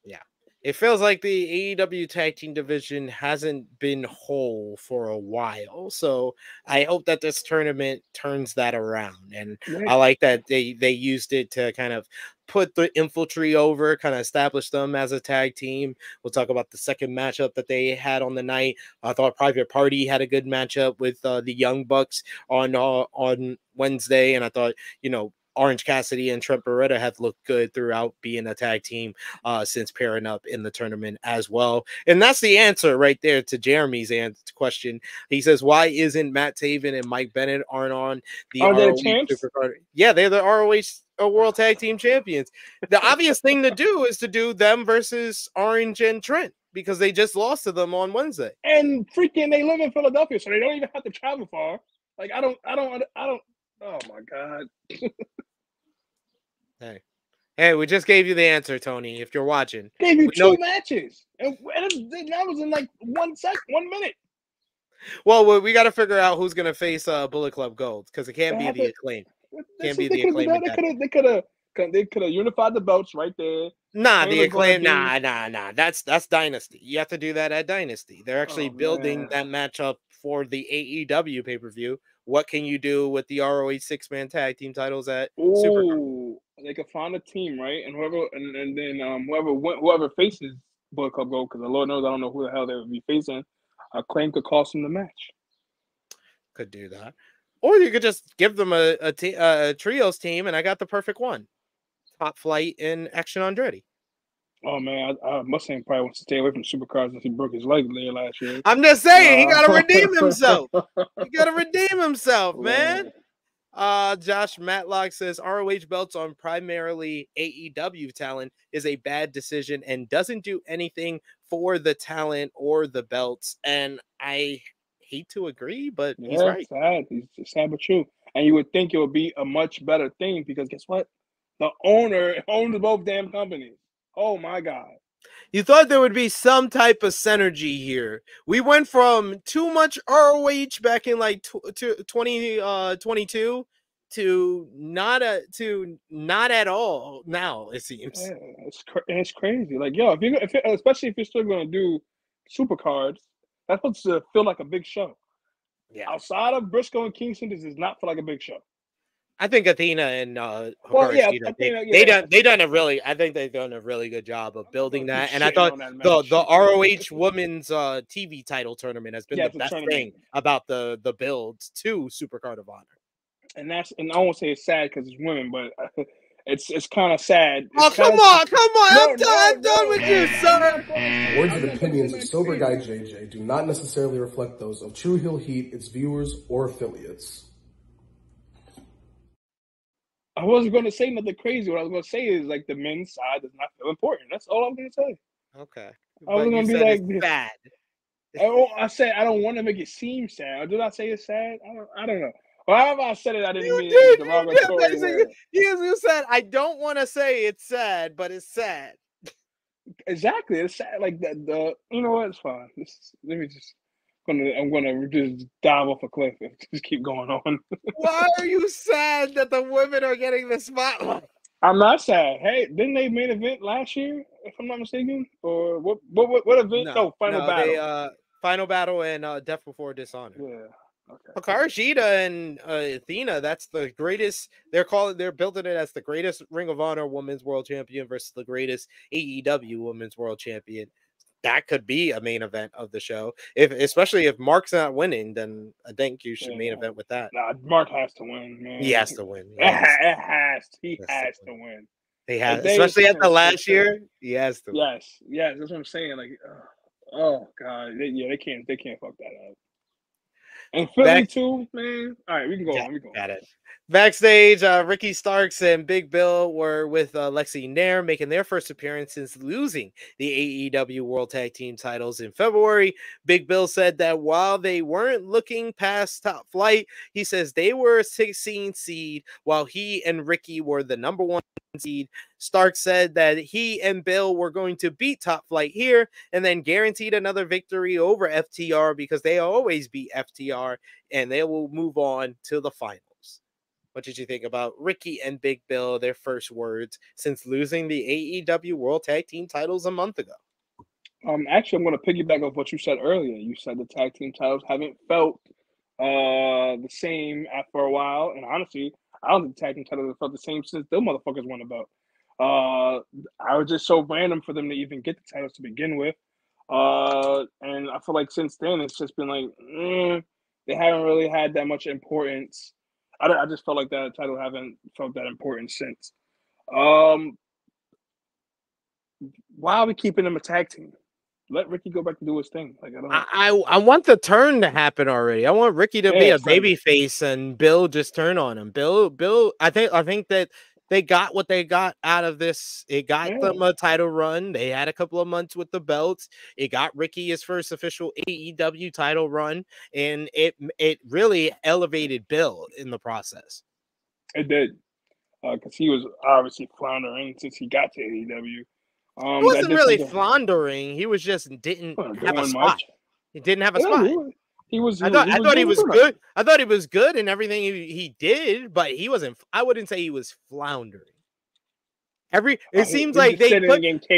Yeah. It feels like the AEW tag team division hasn't been whole for a while, so I hope that this tournament turns that around. And I like that they used it to kind of put the Infantry over, kind of establish them as a tag team. We'll talk about the second matchup that they had on the night. I thought Private Party had a good matchup with the Young Bucks on Wednesday, and I thought, you know, Orange Cassidy and Trent Beretta have looked good throughout being a tag team since pairing up in the tournament as well. And that's the answer right there to Jeremy's question. He says, why isn't Matt Taven and Mike Bennett aren't on the Supercard? Yeah, they're the ROH World Tag Team Champions. The obvious thing to do is to do them versus Orange and Trent because they just lost to them on Wednesday. And freaking they live in Philadelphia, so they don't even have to travel far. Like, I don't. Oh, my God. Hey, we just gave you the answer, Tony, if you're watching. Gave you two matches. And that was in like 1 minute. Well, we got to figure out who's going to face Bullet Club Gold because it can't be the Acclaimed. They could have unified the belts right there. Nah, the Acclaimed. Nah. That's Dynasty. You have to do that at Dynasty. They're actually building that matchup for the AEW pay-per-view. What can you do with the ROH six-man tag team titles at Supercard? They could find a team, right? And whoever faces Bullet Club Gold, because the Lord knows I don't know who the hell they would be facing, Acclaim could cost them the match. Could do that. Or you could just give them a trios team, and I got the perfect one. Top Flight and Action Andretti. Oh, man, I must say probably wants to stay away from Supercard since he broke his leg later last year. I'm just saying, he got to redeem himself. Man. Josh Matlock says, ROH belts on primarily AEW talent is a bad decision and doesn't do anything for the talent or the belts. And I hate to agree, but he's right. Sad. It's sad but true. And you would think it would be a much better thing because guess what? The owner owns both damn companies. Oh, my God. You thought there would be some type of synergy here. We went from too much ROH back in like 2022 to not at all now, it seems. Yeah, it's crazy. Like, yo, especially if you're still going to do Supercards, that's supposed to feel like a big show. Yeah. Outside of Briscoe and Kingston, this does not feel like a big show. I think Athena and they've done a really good job of building that. And I thought the ROH Women's TV title tournament has been the best thing about the build to Supercard of Honor. And I won't say it's sad because it's women, but It's kind of sad. Come on. I'm done with you, sir. Words and opinions of Sober Guy JJ do not necessarily reflect those of True Heel Heat, its viewers, or affiliates. I wasn't going to say nothing crazy. What I was going to say is, like, the men's side does not feel important. That's all I'm going to say. Okay. I wasn't going to be like, it's bad. I said I don't want to make it seem sad. Did I say it's sad? I don't know. However I said it, I didn't mean it was the wrong story. You said, I don't want to say it's sad, but it's sad. Exactly. It's sad. Like, the you know what? It's fine. I'm gonna just dive off a cliff and just keep going on. Why are you sad that the women are getting the spotlight? I'm not sad. Hey, didn't they main event last year, if I'm not mistaken? Or what event? No, Final Battle. They, Final Battle and Death Before Dishonor. Yeah. Okay. Hikaru Shida and Athena, that's the greatest. They're building it as the greatest Ring of Honor Women's World Champion versus the greatest AEW Women's World Champion. That could be a main event of the show. Especially if Mark's not winning, then I think you should main event with that. Nah, Mark has to win, man. He has to win. He has to win. He has, especially at the last year. He has to. Yes, that's what I'm saying. Like, oh god, they can't fuck that up. And Philly too, man. All right, we can go on. We can go on. Backstage, Ricky Starks and Big Bill were with Lexi Nair, making their first appearance since losing the AEW World Tag Team titles in February. Big Bill said that while they weren't looking past Top Flight, he says they were a 16 seed, while he and Ricky were the number one seed. Stark said that he and Bill were going to beat Top Flight here and then guaranteed another victory over FTR because they always beat FTR, and they will move on to the finals. What did you think about Ricky and Big Bill, their first words since losing the AEW World Tag Team titles a month ago? Actually, I'm going to piggyback off what you said earlier. You said the tag team titles haven't felt the same after a while. And honestly, I don't think the tag team titles have felt the same since those motherfuckers won the belt. I was just so random for them to even get the titles to begin with. And I feel like since then, it's just been like, they haven't really had that much importance. I just felt like that title haven't felt that important since. Why are we keeping them a tag team? Let Ricky go back and do his thing. Like, I want the turn to happen already. I want Ricky to be a baby face and Bill just turn on him. Bill, I think that they got what they got out of this. It got them a title run. They had a couple of months with the belts. It got Ricky his first official AEW title run, and it really elevated Bill in the process. It did, because he was obviously floundering since he got to AEW. He wasn't really floundering. He was just didn't have a spot. He didn't have a spot. I thought he was good. I thought he was good in everything he did, but he wasn't. I wouldn't say he was floundering. It seems like the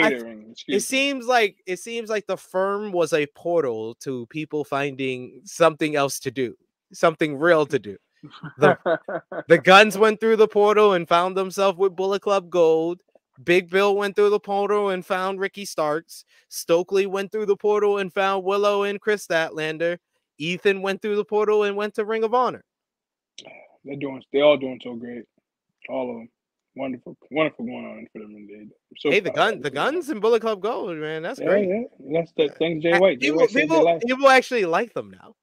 firm was a portal to people finding something else to do, something real to do. The Guns went through the portal and found themselves with Bullet Club Gold. Big Bill went through the portal and found Ricky Starks. Stokely went through the portal and found Willow and Chris Statlander. Ethan went through the portal and went to Ring of Honor. They all doing so great. All of them. Wonderful, wonderful going on for them indeed. So hey, the Guns and Bullet Club Gold, man. That's great. Yeah. That's the thing, Jay White. People actually like them now.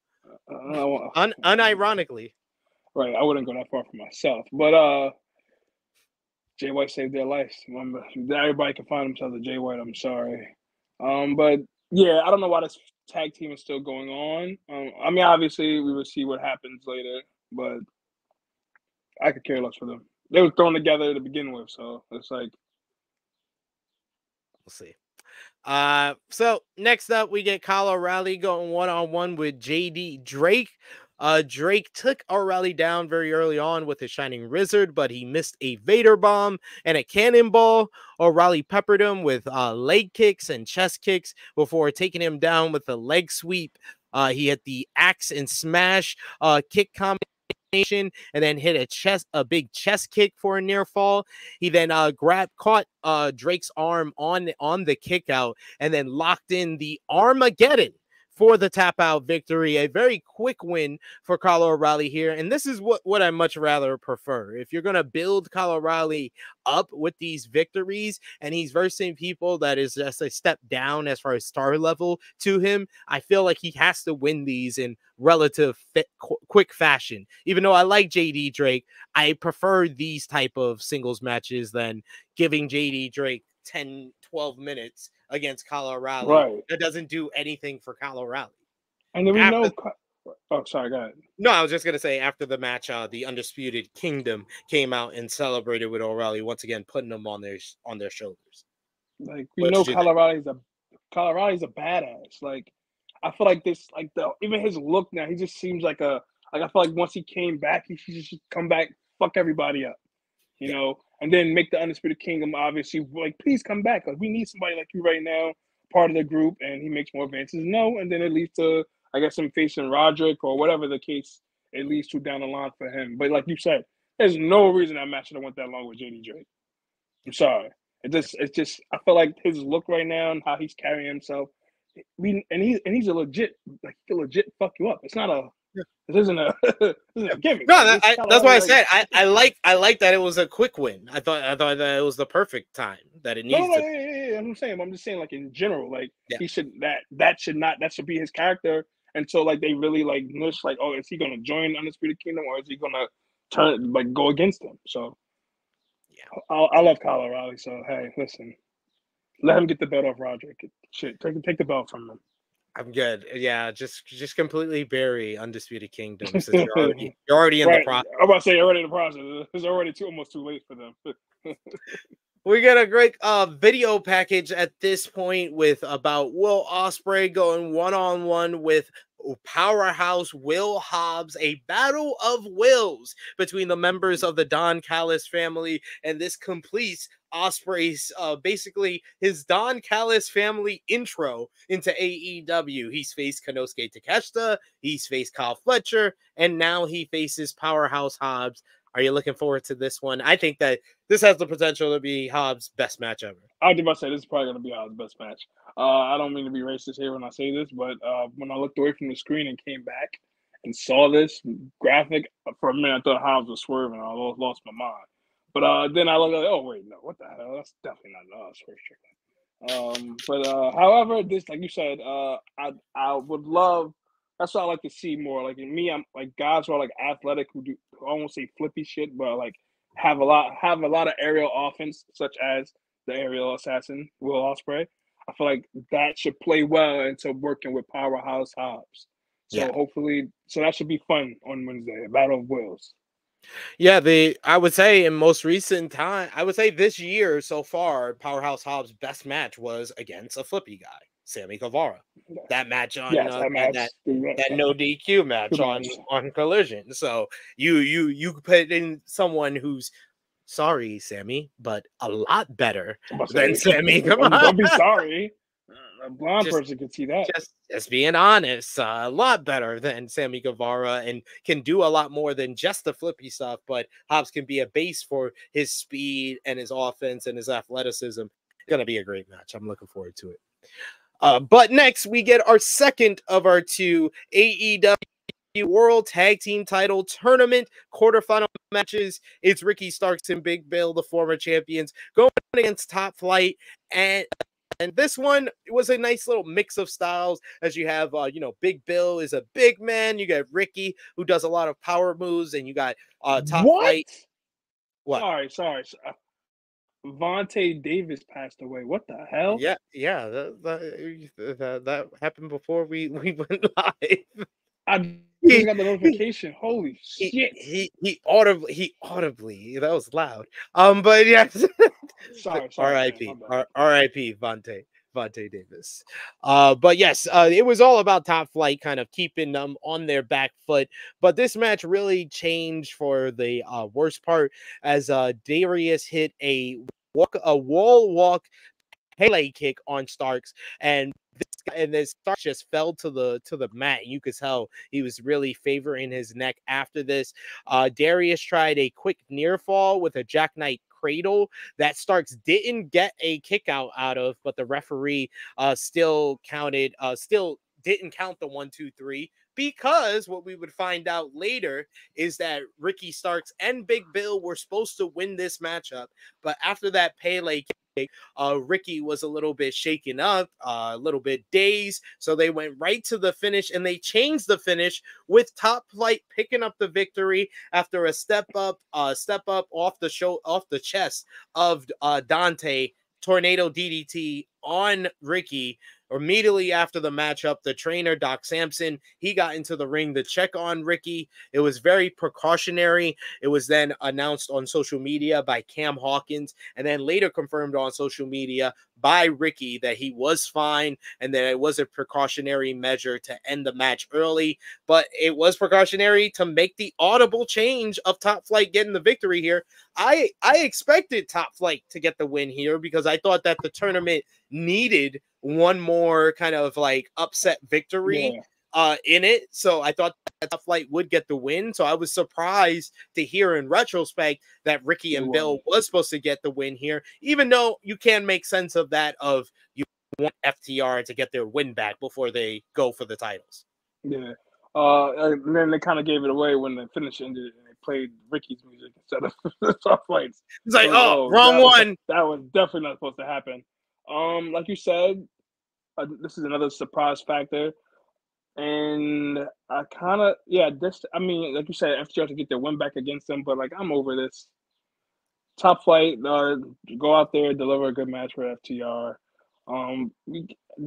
Unironically. Right. I wouldn't go that far for myself. But Jay White saved their lives. Remember, everybody can find themselves a Jay White. I'm sorry. But yeah, I don't know why this tag team is still going on. I mean, obviously, we will see what happens later, but I could care less for them. They were thrown together to begin with, so it's like we'll see. So next up, we get Kyle O'Reilly going one-on-one with JD Drake. Drake took O'Reilly down very early on with his Shining Wizard, but he missed a Vader bomb and a cannonball. O'Reilly peppered him with leg kicks and chest kicks before taking him down with a leg sweep. He hit the axe and smash kick combination, and then hit a big chest kick for a near fall. He then caught Drake's arm on the kick out, and then locked in the Armageddon for the tap out victory. A very quick win for Kyle O'Reilly here. And this is what I much rather prefer. If you're going to build Kyle O'Reilly up with these victories and he's versing people that is just a step down as far as star level to him, I feel like he has to win these in relative quick fashion. Even though I like JD Drake, I prefer these type of singles matches than giving JD Drake 10, 12 minutes against Kyle O'Reilly. Right. That doesn't do anything for Kyle O'Reilly. And then we know... Oh, sorry, go ahead. No, I was just going to say, after the match, the Undisputed Kingdom came out and celebrated with O'Reilly, once again putting them on their shoulders. Like, you know, Kyle O'Reilly's a badass. Like, I feel like this, like, even his look now, he just seems like a... Like, I feel like once he came back, he should just come back, fuck everybody up, you know? And then make the Undisputed Kingdom, obviously, like, please come back. Like, we need somebody like you right now, part of the group, and he makes more advances. No, and then it leads to, I guess, him facing Roderick or whatever the case, it leads to down the line for him. But like you said, there's no reason that match should have went that long with JD Drake. I'm sorry. It's just I feel like his look right now and how he's carrying himself. He's a legit, like, he can legit fuck you up. It's not a... This isn't a, gimmick. No, that's why I said I like that it was a quick win. I thought that it was the perfect time that it needs. No, I'm just saying like in general, like he should that should be his character until like they really like nush, like, oh, is he gonna join Undisputed Kingdom or is he gonna turn, like, go against him? So yeah, I love Kyle O'Reilly. So hey, listen, let him get the belt off Roderick. Shit, take the belt from him. I'm good. Yeah, just completely bury Undisputed Kingdom. Since you're already in the process. I'm about to say you're already in the process. It's already almost too late for them. We got a great video package at this point with about Will Ospreay going one-on-one with Powerhouse Will Hobbs, a battle of wills between the members of the Don Callis family, and this completes Ospreay's basically his Don Callis family intro into AEW. He's faced Konosuke Takeshita, he's faced Kyle Fletcher, and now he faces Powerhouse Hobbs. Are you looking forward to this one? I think that this has the potential to be Hobbs' best match ever. I was about to say, this is probably going to be Hobbs' best match. I don't mean to be racist here when I say this, but when I looked away from the screen and came back and saw this graphic, for a minute I thought Hobbs was swerving. I lost my mind. But then I looked like, oh, wait, no, what the hell? That's definitely not Hobbs for sure. However, this, like you said, I would love... That's what I like to see more. Like, in me, I'm like guys who are like athletic, who do, I won't say flippy shit, but like have a lot of aerial offense, such as the aerial assassin Will Ospreay. I feel like that should play well into working with Powerhouse Hobbs. So hopefully, so that should be fun on Wednesday, Battle of Wills. Yeah, I would say in most recent time, I would say this year so far, Powerhouse Hobbs' best match was against a flippy guy, Sammy Guevara. That match on that no DQ match on Collision. So you put in someone who's, sorry, Sammy, but a lot better than Sammy. Come on, don't be sorry. A blonde person could see that. Just being honest, a lot better than Sammy Guevara and can do a lot more than just the flippy stuff. But Hobbs can be a base for his speed and his offense and his athleticism. It's gonna be a great match. I'm looking forward to it. But next, we get our second of our two AEW World Tag Team Title Tournament quarterfinal matches. It's Ricky Starks and Big Bill, the former champions, going against Top Flight. And this one was a nice little mix of styles, as you have, Big Bill is a big man. You got Ricky, who does a lot of power moves, and you got Top Flight. What? Sorry. Vontae Davis passed away. What the hell? Yeah. That happened before we went live. I just got the notification. Holy shit! He audibly. That was loud. But yeah. Sorry. R.I.P. Vontae Davis. But yes, it was all about Top Flight kind of keeping them on their back foot. But this match really changed for the worst part as Darius hit a wall walk Pele kick on Starks, and then Starks just fell to the mat, and you could tell he was really favoring his neck after this. Darius tried a quick near fall with a jackknife cradle that Starks didn't get a kick out of, but the referee still didn't count the 1, 2, 3, because what we would find out later is that Ricky Starks and Big Bill were supposed to win this matchup. But after that Pele kick, Ricky was a little bit shaken up, a little bit dazed. So they went right to the finish, and they changed the finish with Top Flight picking up the victory after a step up off the chest of Dante. Tornado DDT on Ricky. Immediately after the matchup, the trainer, Doc Sampson, he got into the ring to check on Ricky. It was very precautionary. It was then announced on social media by Cam Hawkins, and then later confirmed on social media by Ricky that he was fine and that it was a precautionary measure to end the match early. But it was precautionary to make the audible change of Top Flight getting the victory here. I expected Top Flight to get the win here because I thought that the tournament needed one more kind of like upset victory in it. So I thought that Top Flight would get the win. So I was surprised to hear in retrospect that Ricky and Bill was supposed to get the win here, even though you can make sense of that, of you want FTR to get their win back before they go for the titles. Yeah. And then they kind of gave it away when the finish ended and they played Ricky's music instead of Top Flight's. It's like, oh, wrong one. That was definitely not supposed to happen. Like you said, this is another surprise factor, and I kind of I mean, like you said, FTR to get their win back against them, but like I'm over this. Top Flight, go out there, deliver a good match for FTR.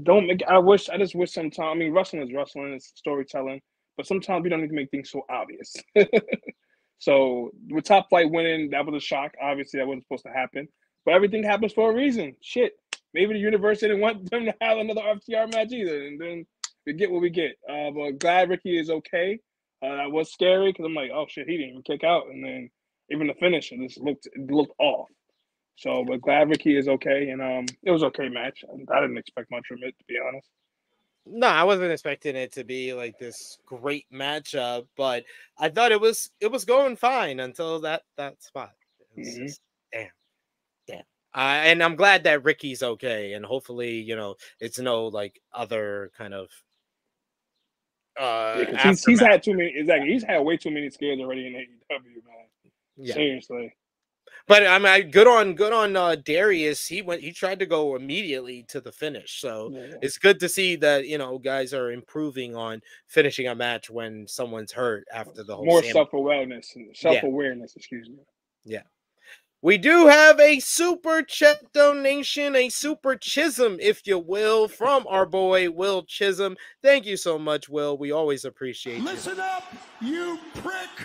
Don't make. I just wish sometimes. I mean, wrestling is wrestling. It's storytelling, but sometimes we don't need to make things so obvious. So with Top Flight winning, that was a shock. Obviously, that wasn't supposed to happen, but everything happens for a reason. Shit. Maybe the universe didn't want them to have another FTR match either, and then we get what we get. But glad Ricky is okay. That was scary because I'm like, oh shit, he didn't even kick out, and then even the finish just looked off. So, but glad Ricky is okay, and it was an okay match. I didn't expect much from it, to be honest. No, I wasn't expecting it to be like this great matchup, but I thought it was going fine until that spot. It was just, damn. And I'm glad that Ricky's okay, and hopefully, you know, it's no like other kind of. He's had too many. Exactly, he's had way too many scares already in AEW, man. Yeah. Seriously. But I mean, good on Darius. He tried to go immediately to the finish. So it's good to see that, you know, guys are improving on finishing a match when someone's hurt after the whole. More self awareness. Excuse me. Yeah. We do have a super chat donation, a super Chisholm, if you will, from our boy Will Chisholm. Thank you so much, Will. We always appreciate you. Listen up, you prick.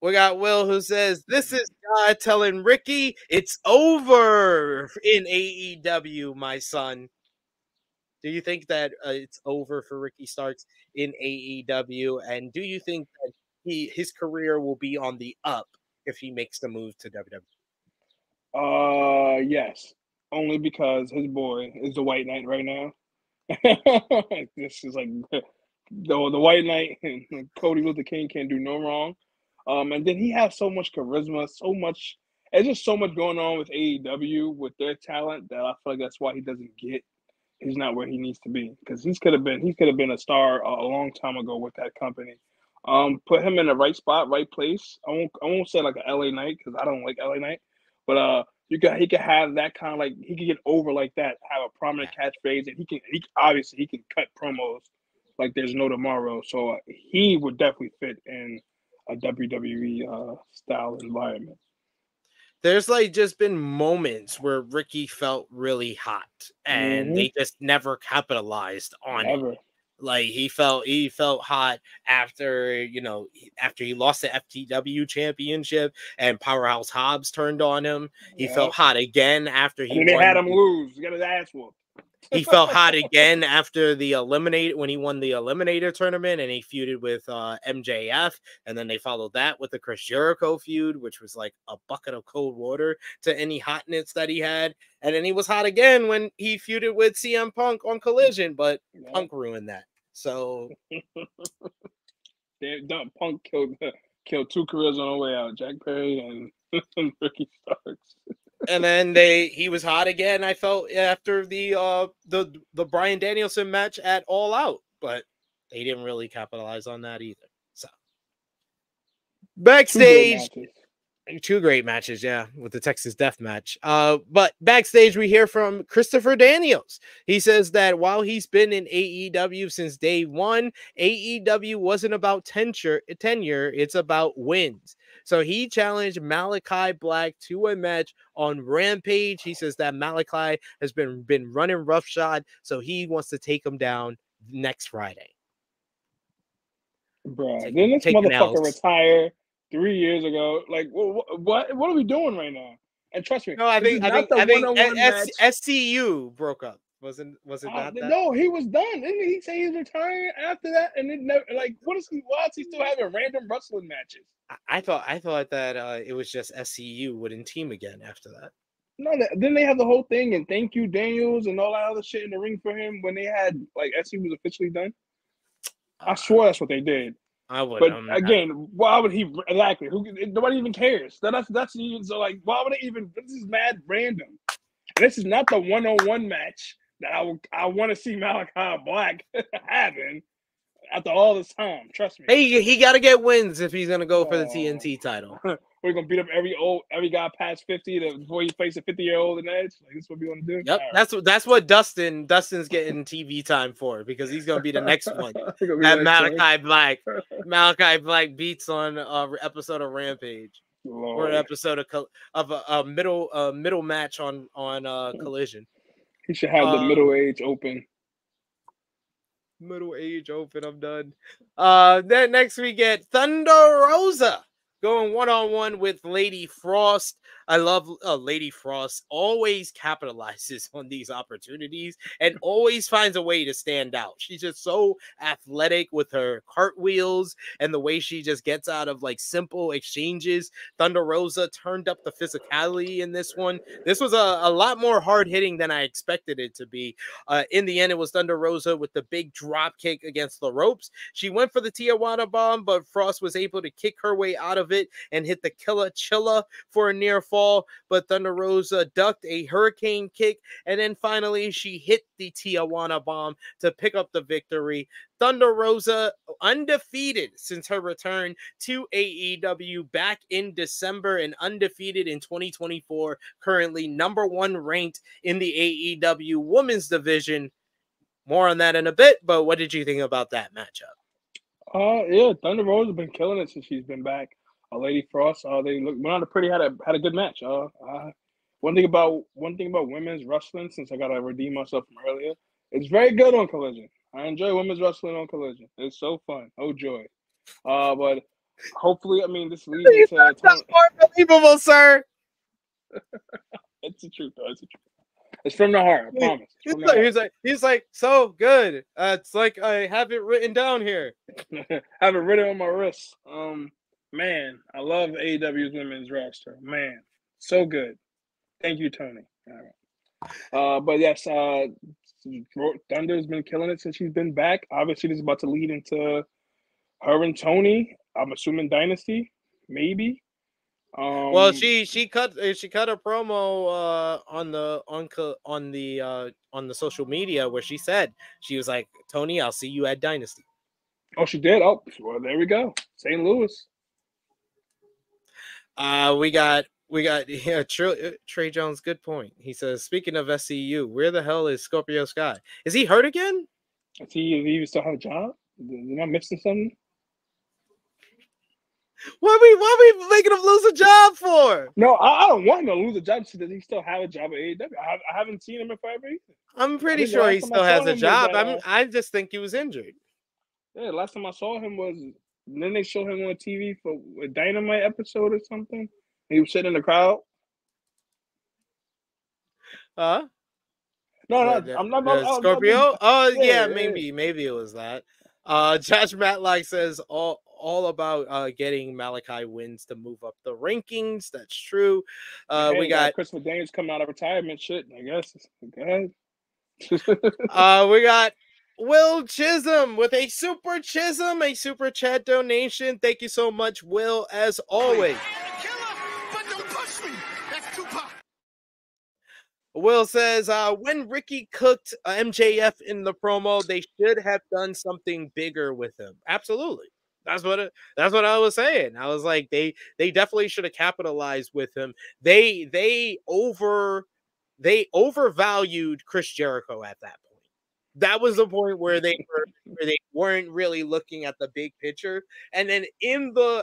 We got Will who says, this is God telling Ricky it's over in AEW, my son. Do you think that it's over for Ricky Starks in AEW? And do you think that his career will be on the up if he makes the move to WWE? Yes. Only because his boy is the White Knight right now. This is like the White Knight, and Cody Luther King can't do no wrong. And then he has so much charisma, so much. It's just so much going on with AEW, with their talent, that I feel like that's why he doesn't get. He's not where he needs to be, because he could have been a star a long time ago with that company. Put him in the right spot, right place. I won't say like a LA Knight, because I don't like LA Knight, but he could have that kind of like, he could get over like that, have a prominent catchphrase, and he can cut promos like there's no tomorrow. So he would definitely fit in a WWE style environment. There's like just been moments where Ricky felt really hot, and they just never capitalized on it. Like he felt hot after he lost the FTW championship and Powerhouse Hobbs turned on him. He felt hot again after they had him lose. He got his ass whooped. He felt hot again after when he won the Eliminator tournament, and he feuded with MJF, and then they followed that with the Chris Jericho feud, which was like a bucket of cold water to any hotness that he had. And then he was hot again when he feuded with CM Punk on Collision, but Punk ruined that. So Punk killed two careers on the way out, Jack Perry and Ricky Starks. And then he was hot again, I felt, after the Bryan Danielson match at All Out, but they didn't really capitalize on that either. So backstage, two great matches, yeah, with the Texas Death match. But backstage, we hear from Christopher Daniels. He says that while he's been in AEW since day one, AEW wasn't about tenure, it's about wins. So he challenged Malakai Black to a match on Rampage. He says that Malakai has been running roughshod, so he wants to take him down next Friday. Bro, didn't this motherfucker retire 3 years ago? Like, what are we doing right now? And trust me, no, I think SCU broke up. Wasn't that? No, he was done. Didn't he say he's retiring after that? And it never, like, what is he? Why is he still having random wrestling matches? I thought that it was just SCU wouldn't team again after that. No, then they have the whole thing and thank you Daniels and all that other shit in the ring for him when they had, like, SCU was officially done. I swear that's what they did. I would, but again, why would he? Exactly. Nobody even cares. That's even so. Like, why would they even? This is mad random. And this is not the 101 match that I want to see Malakai Black having after all this time. Trust me. Hey, he got to get wins if he's gonna go for the TNT title. We're gonna beat up every guy past 50 before he faces a 50-year-old in Edge. Like, this is what we want to do. Yep, right. That's what Dustin's getting TV time for, because he's gonna be the next one. Malakai Black beats on an episode of Rampage, Lord, or an episode of a middle match on Collision. He should have the middle age open. Middle age open. I'm done. Then next we get Thunder Rosa going one-on-one with Lady Frost. I love Lady Frost. Always capitalizes on these opportunities and always finds a way to stand out. She's just so athletic with her cartwheels and the way she just gets out of, like, simple exchanges. Thunder Rosa turned up the physicality in this one. This was a lot more hard-hitting than I expected it to be. In the end, it was Thunder Rosa with the big drop kick against the ropes. She went for the Tijuana bomb, but Frost was able to kick her way out of it and hit the Killa Chilla for a near fall, but Thunder Rosa ducked a hurricane kick, and then finally she hit the Tijuana bomb to pick up the victory. Thunder Rosa undefeated since her return to AEW back in December and undefeated in 2024, currently #1 ranked in the AEW women's division. More on that in a bit, but what did you think about that matchup? Yeah, Thunder Rosa has been killing it since she's been back. Lady Frost, they look Winona Pretty had a good match. One thing about women's wrestling, since I gotta redeem myself from earlier, it's very good on Collision. I enjoy women's wrestling on Collision. It's so fun. Oh joy! But hopefully, I mean, this leads into unbelievable, sir. It's the truth, though. It's the truth. It's from the heart. I promise. He's like so good. It's like I have it written down here. I have it written on my wrist. Man, I love AEW's women's roster. Man, so good. Thank you, Tony. All right. But yes, Thunder's been killing it since she's been back. Obviously, this is about to lead into her and Tony. I'm assuming Dynasty, maybe. Well, she cut a promo on the social media where she said, she was like, Tony, I'll see you at Dynasty. Oh, she did. Oh, well, there we go. St. Louis. We got yeah, Trey Jones. Good point. He says, speaking of SCU, where the hell is Scorpio Sky? Is he hurt again? Is he still have a job? Am I missing something? What are we making him lose a job for? No, I don't want him to lose a job. Does he still have a job at AEW? I haven't seen him in forever. I'm pretty sure he still has a job. I just think he was injured. Yeah, last time I saw him was. And then they show him on TV for a Dynamite episode or something. He was sitting in the crowd. Huh? No, I'm not. Scorpio? Yeah, maybe it was that. Josh Matlock says all about getting Malakai wins to move up the rankings. That's true. We got Chris McDaniels coming out of retirement. Shit, I guess. Okay. We got Will Chisholm with a super chat donation. Thank you so much, Will, as always. Will says, when Ricky cooked MJF in the promo, they should have done something bigger with him. Absolutely. That's what I was saying. I was like, they definitely should have capitalized with him. They overvalued Chris Jericho at that point. That was the point where they weren't really looking at the big picture. And then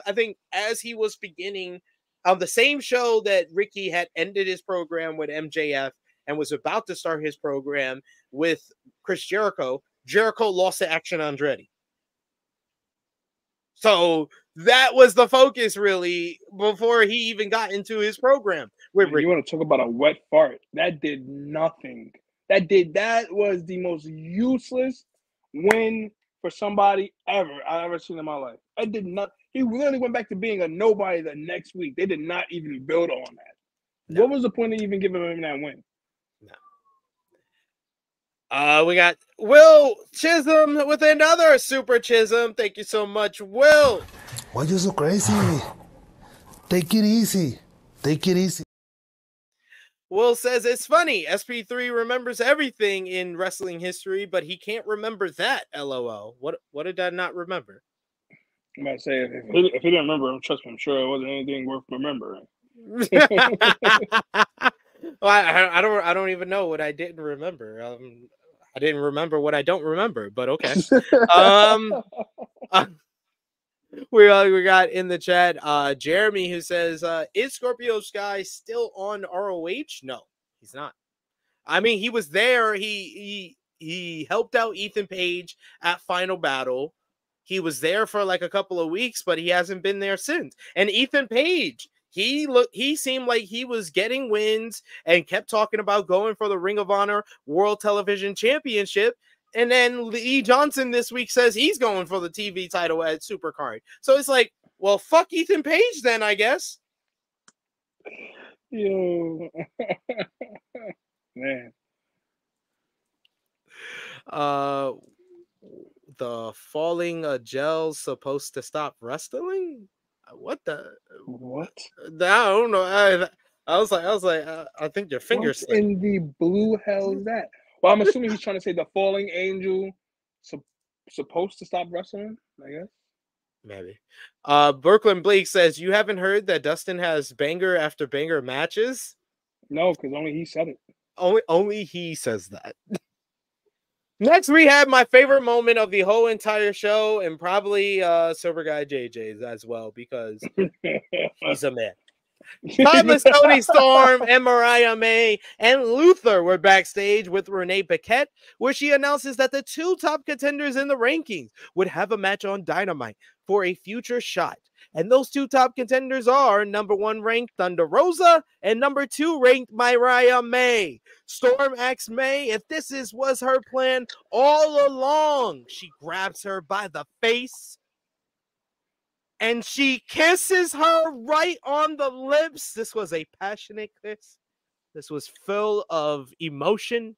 I think as he was beginning on the same show that Ricky had ended his program with MJF and was about to start his program with Chris Jericho, Jericho lost to Action Andretti. So that was the focus, really, before he even got into his program with Ricky. You want to talk about a wet fart? That did nothing. That was the most useless win for somebody I've ever seen in my life. That did not. He literally went back to being a nobody the next week. They did not even build on that. No. What was the point of even giving him that win? No. We got Will Chisholm with another Super Chisholm. Thank you so much, Will. Why are you so crazy? Take it easy. Take it easy. Will says, it's funny. SP3 remembers everything in wrestling history, but he can't remember that, LOL. What did I not remember? I'm about to say, if he didn't remember, trust me, I'm sure it wasn't anything worth remembering. Well, I don't even know what I didn't remember. I didn't remember what I don't remember, but okay. We got in the chat Jeremy, who says, is Scorpio Sky still on ROH? No, he's not. I mean, he was there. He helped out Ethan Page at Final Battle. He was there for like a couple of weeks, but he hasn't been there since. And Ethan Page, he seemed like he was getting wins and kept talking about going for the Ring of Honor World Television Championship. And then Lee Johnson this week says he's going for the TV title at Supercard. So it's like, well, fuck Ethan Page then, I guess. Yo. Man. The falling of gel supposed to stop wrestling? What the? What? I don't know. I was like, I think your fingers slipped. In the blue hell is that? Well, I'm assuming he's trying to say the falling angel supposed to stop wrestling, I guess. Maybe. Brooklyn Blake says, you haven't heard that Dustin has banger after banger matches? No, because only he said it. Only he says that. Next, we have my favorite moment of the whole entire show, and probably Silver Guy JJ's as well, because he's a man. Thomas, Tony Storm, and Mariah May and Luther were backstage with Renee Paquette, where she announces that the two top contenders in the rankings would have a match on Dynamite for a future shot. And those two top contenders are #1 ranked Thunder Rosa and #2 ranked Mariah May. Storm asks May if this was her plan all along. She grabs her by the face. And she kisses her right on the lips. This was a passionate kiss. This was full of emotion.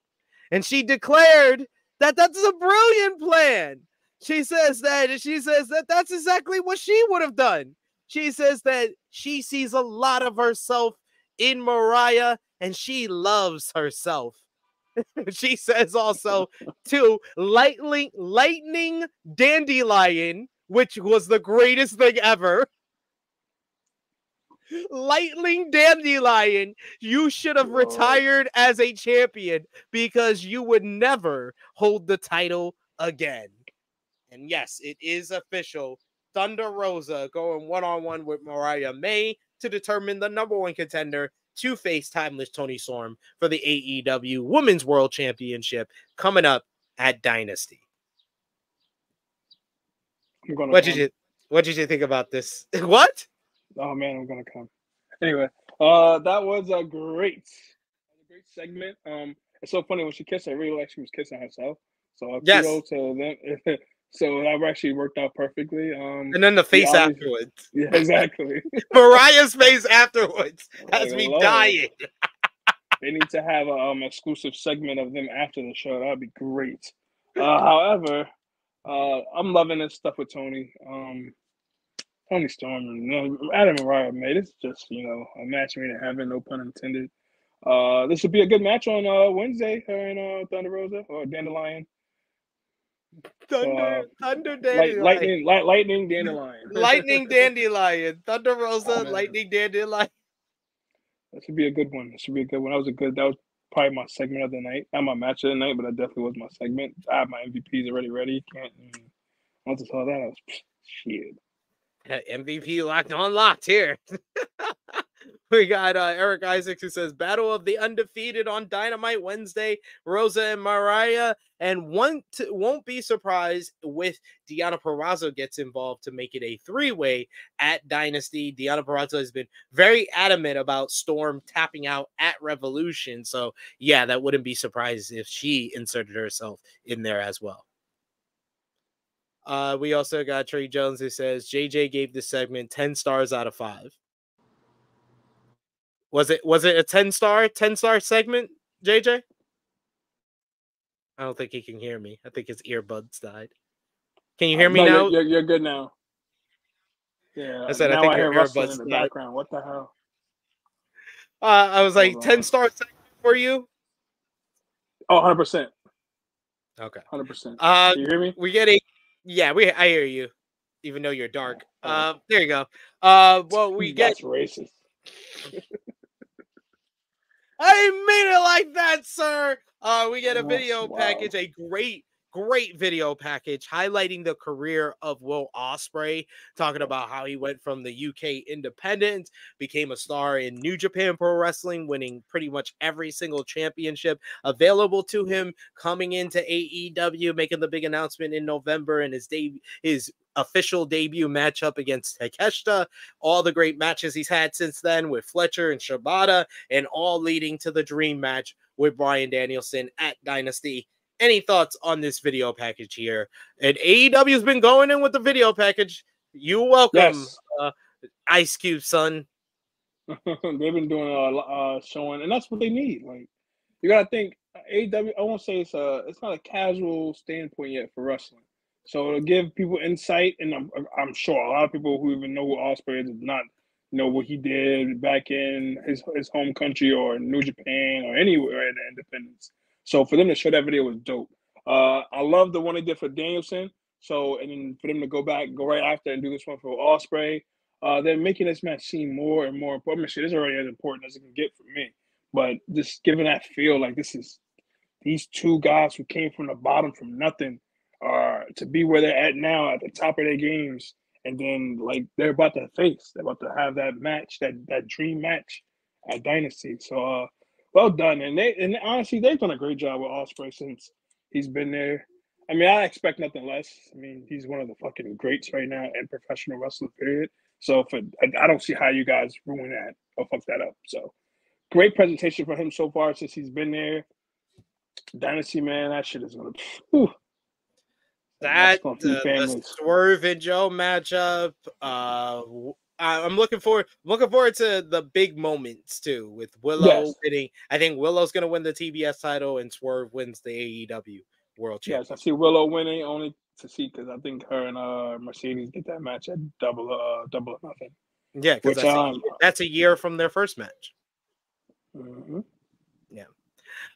And she declared that that's a brilliant plan. She says that, and she says that that's exactly what she would have done. She says that she sees a lot of herself in Mariah, and she loves herself. She says also, too, lightning dandelion, which was the greatest thing ever. Lightning Dandelion, you should have retired as a champion because you would never hold the title again. And yes, it is official. Thunder Rosa going one-on-one with Mariah May to determine the #1 contender to face Timeless Toni Storm for the AEW Women's World Championship coming up at Dynasty. What did you think about this? What? Oh man, I'm gonna come. Anyway, that was a great segment. It's so funny when she kissed. I really like she was kissing herself. So yes. To them. So that actually worked out perfectly. And then the face afterwards. Yeah, exactly. Mariah's face afterwards has me dying. They need to have an exclusive segment of them after the show. That'd be great. However. I'm loving this stuff with Tony. Tony Storm and Adam and Mariah made it's just, a match made in heaven, no pun intended. This should be a good match on Wednesday, her and Thunder Rosa or Dandelion. Thunder Dandelion. Lightning Dandelion. Lightning Dandelion. Thunder Rosa, Lightning Dandelion. That should be a good one. It should be a good one. That was probably my segment of the night. Not my match of the night, but that definitely was my segment. I have my MVPs already ready. Once I saw that, I was shit. MVP locked on locked here. We got Eric Isaacs who says Battle of the Undefeated on Dynamite Wednesday, Rosa and Mariah, and won't be surprised with Deonna Purrazzo gets involved to make it a three-way at Dynasty. Deonna Purrazzo has been very adamant about Storm tapping out at Revolution, so yeah, that wouldn't be surprised if she inserted herself in there as well. We also got Trey Jones who says JJ gave this segment 10 stars out of 5. Was it a 10-star segment, JJ? I don't think he can hear me. I think his earbuds died. Can you hear me now? You're good now. Yeah. I said I think your earbuds in the background. What the hell? I was like 10-star segment for you. Oh, 100%. Okay. 100%. Do you hear me? We get a I hear you, even though you're dark. There you go. Well, we get that's racist. I didn't mean it like that, sir. We get a video package, a great video package highlighting the career of Will Ospreay, talking about how he went from the UK independent, became a star in New Japan Pro Wrestling, winning pretty much every single championship available to him, coming into AEW, making the big announcement in November, and his official debut matchup against Takeshita, all the great matches he's had since then with Fletcher and Shibata, and all leading to the dream match with Bryan Danielson at Dynasty. Any thoughts on this video package here? And AEW's been going in with the video package. You're welcome, yes. Ice Cube, son. They've been doing a showing, and that's what they need. Like, you gotta think AEW. I won't say it's not a casual standpoint yet for wrestling, so it'll give people insight. And I'm sure a lot of people who even know who Ospreay is did not know what he did back in his home country or New Japan or anywhere in the independence. So for them to show that video was dope. I love the one they did for Danielson. So, and then for them to go right after and do this one for Ospreay. They're making this match seem more and more important. I mean, shit, it's already as important as it can get for me. But just giving that feel like this is these two guys who came from the bottom from nothing to be where they're at now at the top of their games. And then, like, they're about to face. They're about to have that match, that dream match at Dynasty. So, well done, and honestly, they've done a great job with Ospreay since he's been there. I mean, I expect nothing less. I mean, he's one of the fucking greats right now in professional wrestling, period. So I don't see how you guys ruin that or fuck that up. So great presentation for him so far since he's been there. Dynasty, man, that shit is gonna. Whew. That the Swerve and Joe matchup. I'm looking forward to the big moments too with Willow winning. I think Willow's going to win the TBS title and Swerve wins the AEW World Championship. Yes, I see Willow winning only to see because I think her and Mercedes get that match at Double or Nothing. Yeah, because that's a year from their first match. Mm-hmm. Yeah.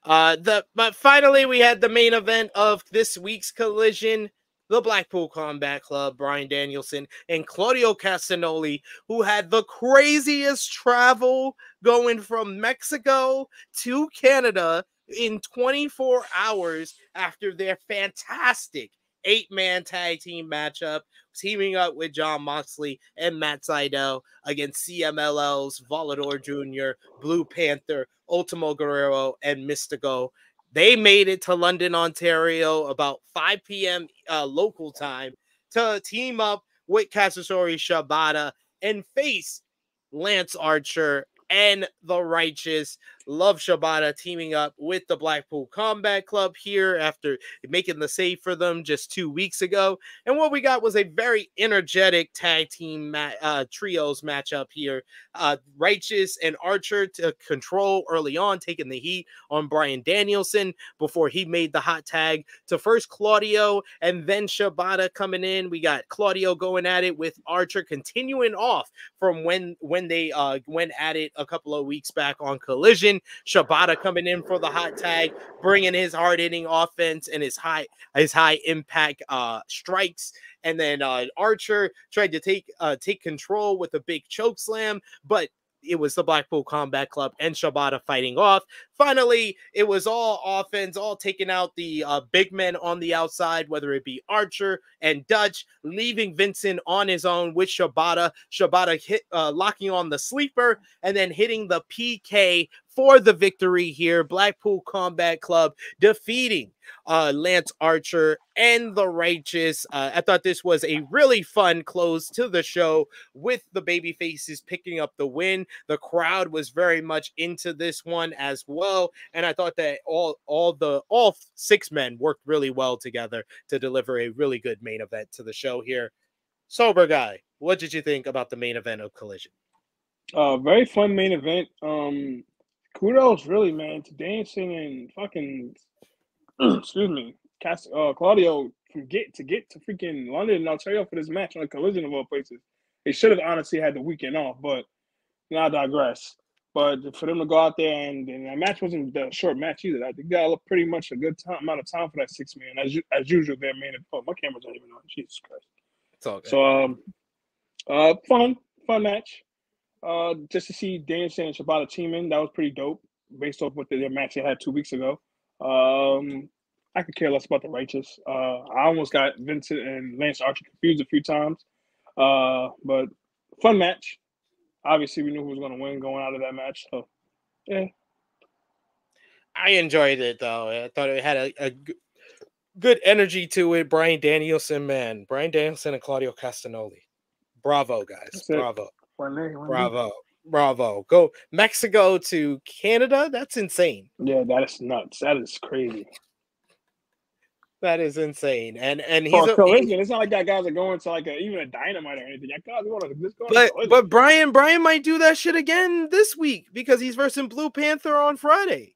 But finally, we had the main event of this week's Collision. The Blackpool Combat Club, Bryan Danielson, and Claudio Castagnoli, who had the craziest travel going from Mexico to Canada in 24 hours after their fantastic 8-man tag team matchup, teaming up with Jon Moxley and Matt Sydal against CMLL's Volador Jr., Blue Panther, Ultimo Guerrero, and Mystico. They made it to London, Ontario, about 5 p.m. Local time to team up with Katsuyori Shibata and face Lance Archer and the Righteous. Love Shibata teaming up with the Blackpool Combat Club here after making the save for them just 2 weeks ago. And what we got was a very energetic tag team trios matchup here. Righteous and Archer to control early on, taking the heat on Bryan Danielson before he made the hot tag to first Claudio and then Shibata coming in. We got Claudio going at it with Archer continuing off from when they went at it a couple of weeks back on Collision. Shibata coming in for the hot tag, bringing his hard-hitting offense and his high impact strikes. And then Archer tried to take control with a big choke slam, but it was the Blackpool Combat Club and Shibata fighting off. Finally, it was all offense, all taking out the big men on the outside, whether it be Archer and Dutch, leaving Vincent on his own with Shibata. Shibata hit, locking on the sleeper and then hitting the PK for the victory here. Blackpool Combat Club defeating Lance Archer and the Righteous. I thought this was a really fun close to the show with the baby faces picking up the win. The crowd was very much into this one as well, and I thought that all six men worked really well together to deliver a really good main event to the show here. Sober Guy, what did you think about the main event of Collision? Very fun main event. Kudos, really, man, to dancing and fucking excuse me, Claudio from get to freaking London and Ontario for this match on a Collision of all places. They should have honestly had the weekend off, but now I digress. But for them to go out there and that match wasn't that short match either. I think they got pretty much a good time, amount of time for that 6 man as usual. Their main. Oh, my camera's not even on. Jesus Christ. It's all good. So fun match. Just to see Danielson and Shibata teaming, that was pretty dope based off what their match they had 2 weeks ago. I could care less about the Righteous. I almost got Vincent and Lance Archer confused a few times. But fun match. Obviously, we knew who was going to win going out of that match. So, yeah. I enjoyed it, though. I thought it had a good energy to it. Bryan Danielson, man. Bryan Danielson and Claudio Castagnoli. Bravo, guys. Bravo. Bravo. Go Mexico to Canada. That's insane. Yeah, that is nuts. That is crazy. That is insane. And he's it's not like that guys are going to like even a Dynamite or anything. But Bryan might do that shit again this week because he's versing Blue Panther on Friday.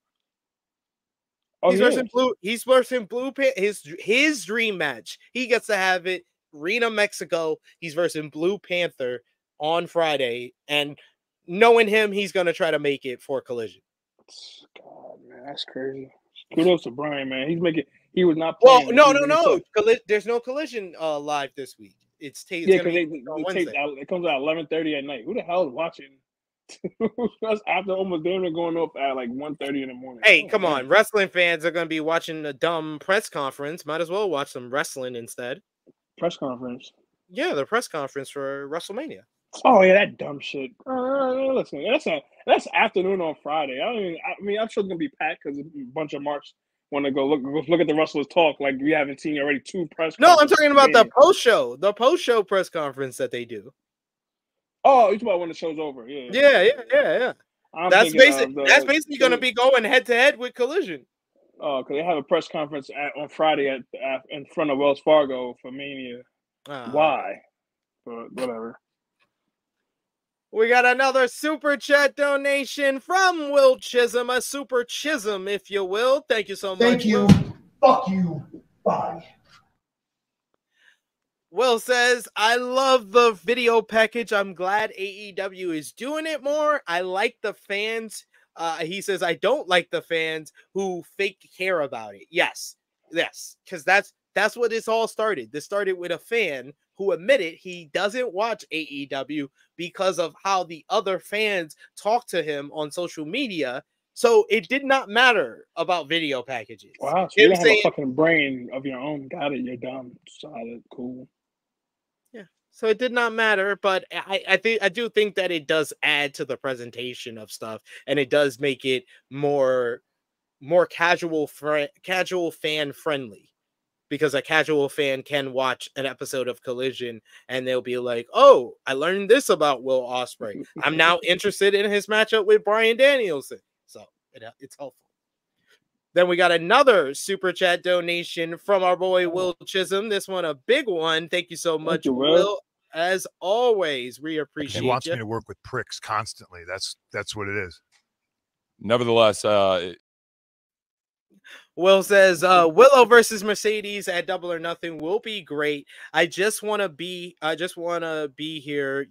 Oh, he's versing Blue. He's versing Blue Panther. His dream match. He gets to have it. Reno, Mexico. He's versing Blue Panther on Friday, and knowing him, he's going to try to make it for Collision. God, man, that's crazy. Kudos to Bryan, man. He was not playing. Well, no. There's no Collision live this week. It comes out 11:30 at night. Who the hell is watching? That's after almost dinner going up at like 1:30 in the morning. Hey, come on. Wrestling fans are going to be watching a dumb press conference. Might as well watch some wrestling instead. Press conference? Yeah, the press conference for WrestleMania. Oh yeah, that dumb shit. Listen, that's afternoon on Friday. I mean, I'm sure it's gonna be packed because a bunch of marks want to go look at the wrestlers talk. Like we haven't seen already two press. No, I'm talking about the post show press conference that they do. Oh, it's about when the show's over. Yeah. That's basically gonna be going head to head with Collision. Oh, because they have a press conference on Friday at in front of Wells Fargo for Mania. Why? But whatever. We got another super chat donation from Will Chisholm, a super Chisholm, if you will. Thank you so much. Thank you. Will. Fuck you. Bye. Will says, I love the video package. I'm glad AEW is doing it more. I like the fans. He says, I don't like the fans who fake care about it. Yes, because that's what this all started. This started with a fan who admitted he doesn't watch AEW because of how the other fans talk to him on social media. So it did not matter about video packages. Wow, so you don't have a fucking brain of your own. Got it, you're dumb, solid, cool. Yeah, so it did not matter, but I do think that it does add to the presentation of stuff, and it does make it more casual fan friendly. Because a casual fan can watch an episode of Collision and they'll be like, oh, I learned this about Will Ospreay. I'm now interested in his matchup with Bryan Danielson. So it's helpful. Then we got another super chat donation from our boy Will Chisholm. This one, a big one. Thank you so much, Will. As always, we appreciate it. He wants me to work with pricks constantly. That's what it is. Nevertheless, Will says, Willow versus Mercedes at Double or Nothing will be great. I just want to be here.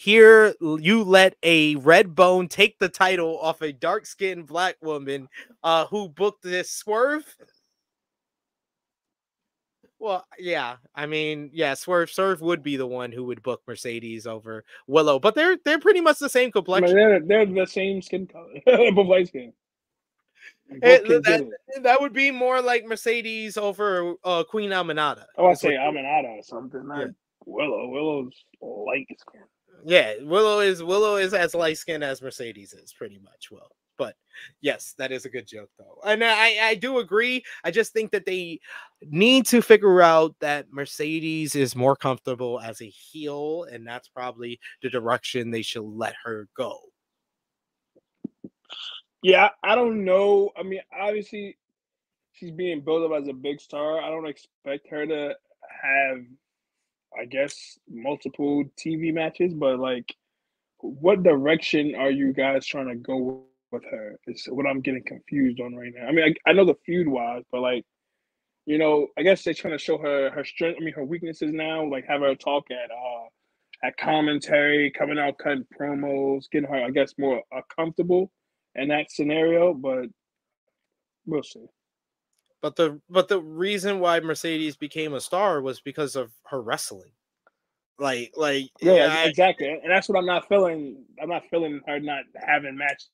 Here, you let a red bone take the title off a dark-skinned black woman who booked this swerve. Well, yeah, I mean, yeah, Swerve would be the one who would book Mercedes over Willow, but they're pretty much the same complexion. They're the same skin color, but light skin. That would be more like Mercedes over Queen Aminata. Oh, I say Aminata or something. Yeah. Willow's light skin. Yeah, Willow is as light skinned as Mercedes is, pretty much. Well, but yes, that is a good joke though, and I do agree. I just think that they need to figure out that Mercedes is more comfortable as a heel, and that's probably the direction they should let her go. Yeah, I don't know. I mean, obviously, she's being built up as a big star. I don't expect her to have, I guess, multiple TV matches, but like, what direction are you guys trying to go with her? It's what I'm getting confused on right now. I mean, I know the feud wise, but like, you know, I guess they're trying to show her strength. I mean, her weaknesses now, like have her talk at commentary, coming out, cutting promos, getting her, I guess, more comfortable in that scenario. But we'll see. But the reason why Mercedes became a star was because of her wrestling, like yeah, exactly, and that's what I'm not feeling. I'm not feeling her not having matches.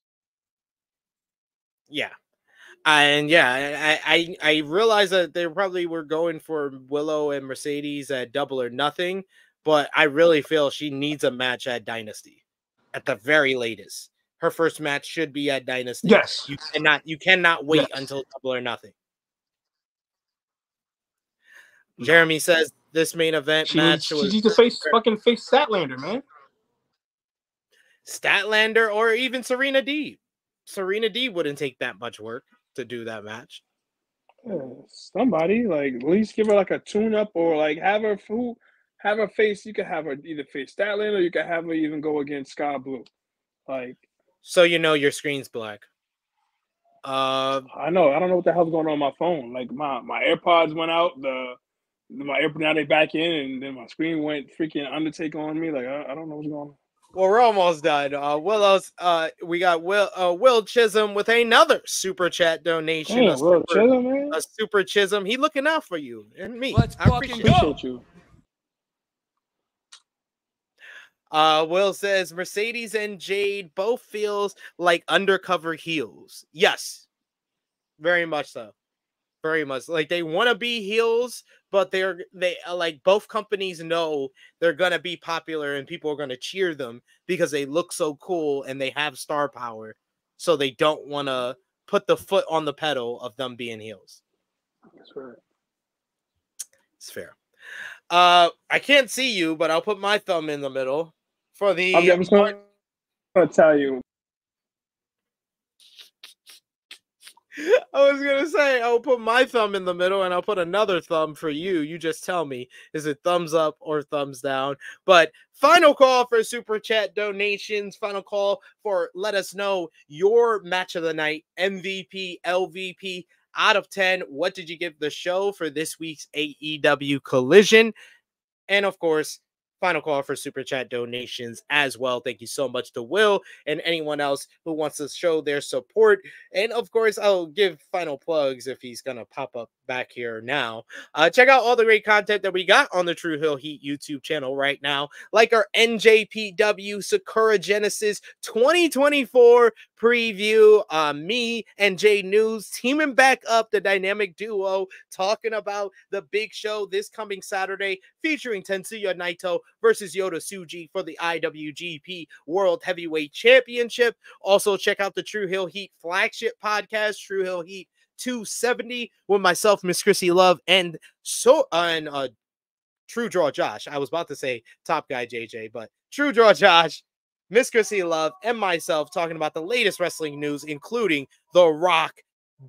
Yeah, and yeah, I realized that they probably were going for Willow and Mercedes at Double or Nothing, but I really feel she needs a match at Dynasty, at the very latest. Her first match should be at Dynasty. Yes, you cannot wait until Double or Nothing. Jeremy says this main event match. She needs to fucking face Statlander, man. Statlander or even Serena D. Serena D wouldn't take that much work to do that match. Oh, somebody, like, at least give her like a tune-up or like have her face. You could have her either face Statlander or you could have her even go against Sky Blue. Like, so you know your screen's black. I know. I don't know what the hell's going on my phone. Like my AirPods went out. Now they back in, and then my screen went freaking Undertaker on me. Like I don't know what's going on. Well, we're almost done. Willow's. We got Will Chisholm with another super chat donation. Damn, a super Chisholm. He looking out for you and me. Let's appreciate you. Will says Mercedes and Jade both feels like undercover heels. Yes, very much so. Very much like they want to be heels, but they like both companies know they're gonna be popular and people are gonna cheer them because they look so cool and they have star power. So they don't want to put the foot on the pedal of them being heels. That's right. It's fair. I can't see you, but I'll put my thumb in the middle. For the I'm just going to tell you. I was going to say, I'll put my thumb in the middle and I'll put another thumb for you. You just tell me, is it thumbs up or thumbs down? But final call for super chat donations. Final call for let us know your match of the night, MVP, LVP. Out of 10, what did you give the show for this week's AEW Collision? And of course, final call for super chat donations as well. Thank you so much to Will and anyone else who wants to show their support. And of course, I'll give final plugs if he's going to pop up back here now. Check out all the great content that we got on the True Hill Heat YouTube channel right now, like our NJPW Sakura Genesis 2024 preview. Me and Jay News teaming back up, the dynamic duo, talking about the big show this coming Saturday featuring Tetsuya Naito versus Yota Tsuji for the IWGP World Heavyweight Championship. Also, check out the True Hill Heat flagship podcast, True Hill Heat 270, with myself, Miss Chrissy Love, and True Draw Josh. I was about to say Top Guy JJ, but True Draw Josh, Miss Chrissy Love, and myself talking about the latest wrestling news, including The Rock,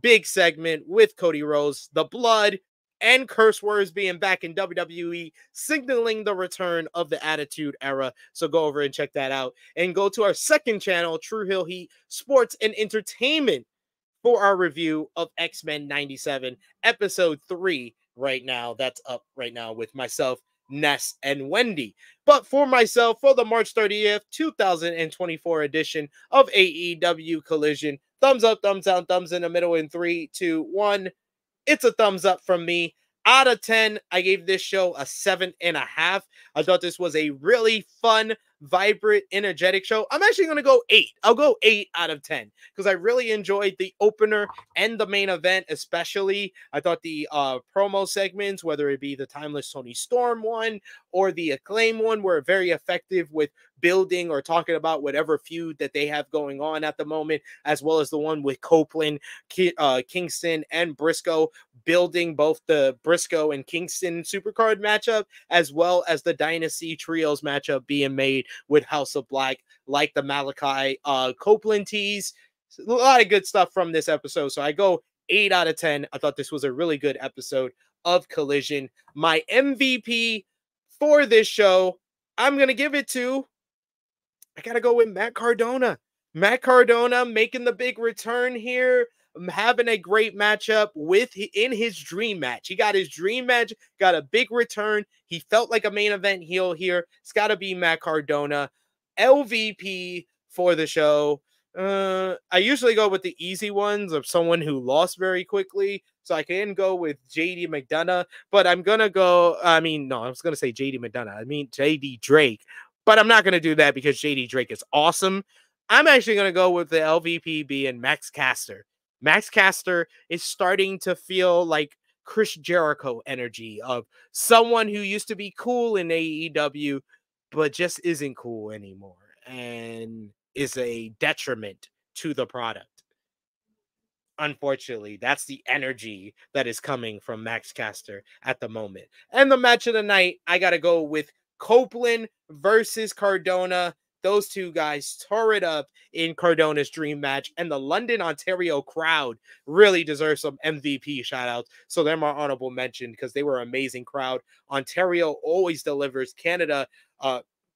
big segment with Cody Rhodes, The Blood, and curse words being back in WWE, signaling the return of the Attitude Era. So go over and check that out. And go to our second channel, True Hill Heat Sports and Entertainment, for our review of X-Men 97 episode 3 right now. That's up right now with myself, Ness, and Wendy. But for myself, for the March 30th, 2024 edition of AEW Collision, thumbs up, thumbs down, thumbs in the middle in 3, 2, 1. It's a thumbs up from me. Out of 10, I gave this show a 7.5. I thought this was a really fun, vibrant, energetic show. I'm actually going to go 8. I'll go 8 out of 10 because I really enjoyed the opener and the main event especially. I thought the promo segments, whether it be the Timeless Tony Storm one or the Acclaim one, were very effective with building or talking about whatever feud that they have going on at the moment, as well as the one with Copeland, Kingston, and Briscoe, building both the Briscoe and Kingston Supercard matchup, as well as the Dynasty Trios matchup being made with House of Black, like the Malakai Copeland tease. A lot of good stuff from this episode, so I go 8 out of 10. I thought this was a really good episode of Collision. My MVP for this show, I'm going to give it to... I got to go with Matt Cardona. Matt Cardona making the big return here, having a great matchup in his dream match. He got his dream match, got a big return. He felt like a main event heel here. It's got to be Matt Cardona. LVP for the show. I usually go with the easy ones of someone who lost very quickly. So I can go with JD McDonough, but I'm going to go... JD Drake. But I'm not going to do that because JD Drake is awesome. I'm actually going to go with the LVP being Max Caster. Max Caster is starting to feel like Chris Jericho energy of someone who used to be cool in AEW, but just isn't cool anymore and is a detriment to the product. Unfortunately, that's the energy that is coming from Max Caster at the moment. And the match of the night, I got to go with Copeland versus Cardona. Those two guys tore it up in Cardona's dream match, and the London, Ontario crowd really deserves some MVP shout outs. So they're my honorable mention because they were an amazing crowd. Ontario always delivers. Canada,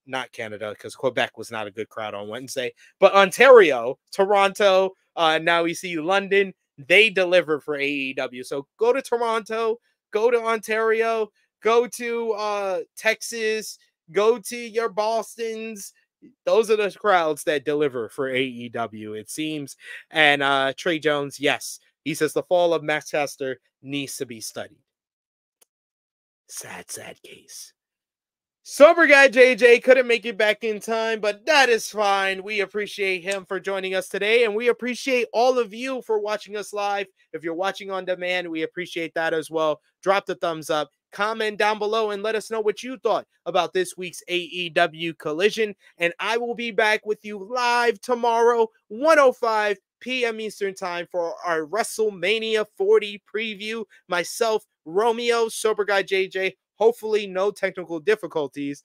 not Canada, because Quebec was not a good crowd on Wednesday, but Ontario, Toronto, now we see London, they deliver for AEW. So go to Toronto, go to Ontario, go to Texas, go to your Bostons. Those are the crowds that deliver for AEW, it seems. And Trey Jones, yes, he says the fall of Max Caster needs to be studied. Sad, sad case. Sober guy JJ couldn't make it back in time, but that is fine. We appreciate him for joining us today, and we appreciate all of you for watching us live. If you're watching on demand, we appreciate that as well. Drop the thumbs up. Comment down below and let us know what you thought about this week's AEW Collision. And I will be back with you live tomorrow, 1:05 p.m. Eastern time, for our WrestleMania 40 preview. Myself, Romeo, Sober Guy JJ, hopefully no technical difficulties,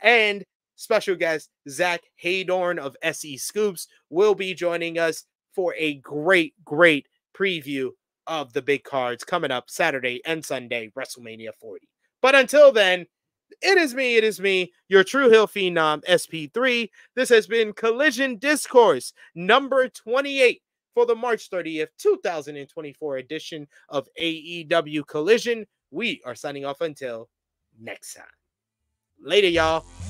and special guest Zach Haydorn of SE Scoops will be joining us for a great, great preview of the big cards coming up Saturday and Sunday, WrestleMania 40. But until then, it is me, your True Hill Phenom, SP3. This has been Collision Discourse number 28 for the March 30th, 2024 edition of AEW Collision. We are signing off until next time. Later, y'all.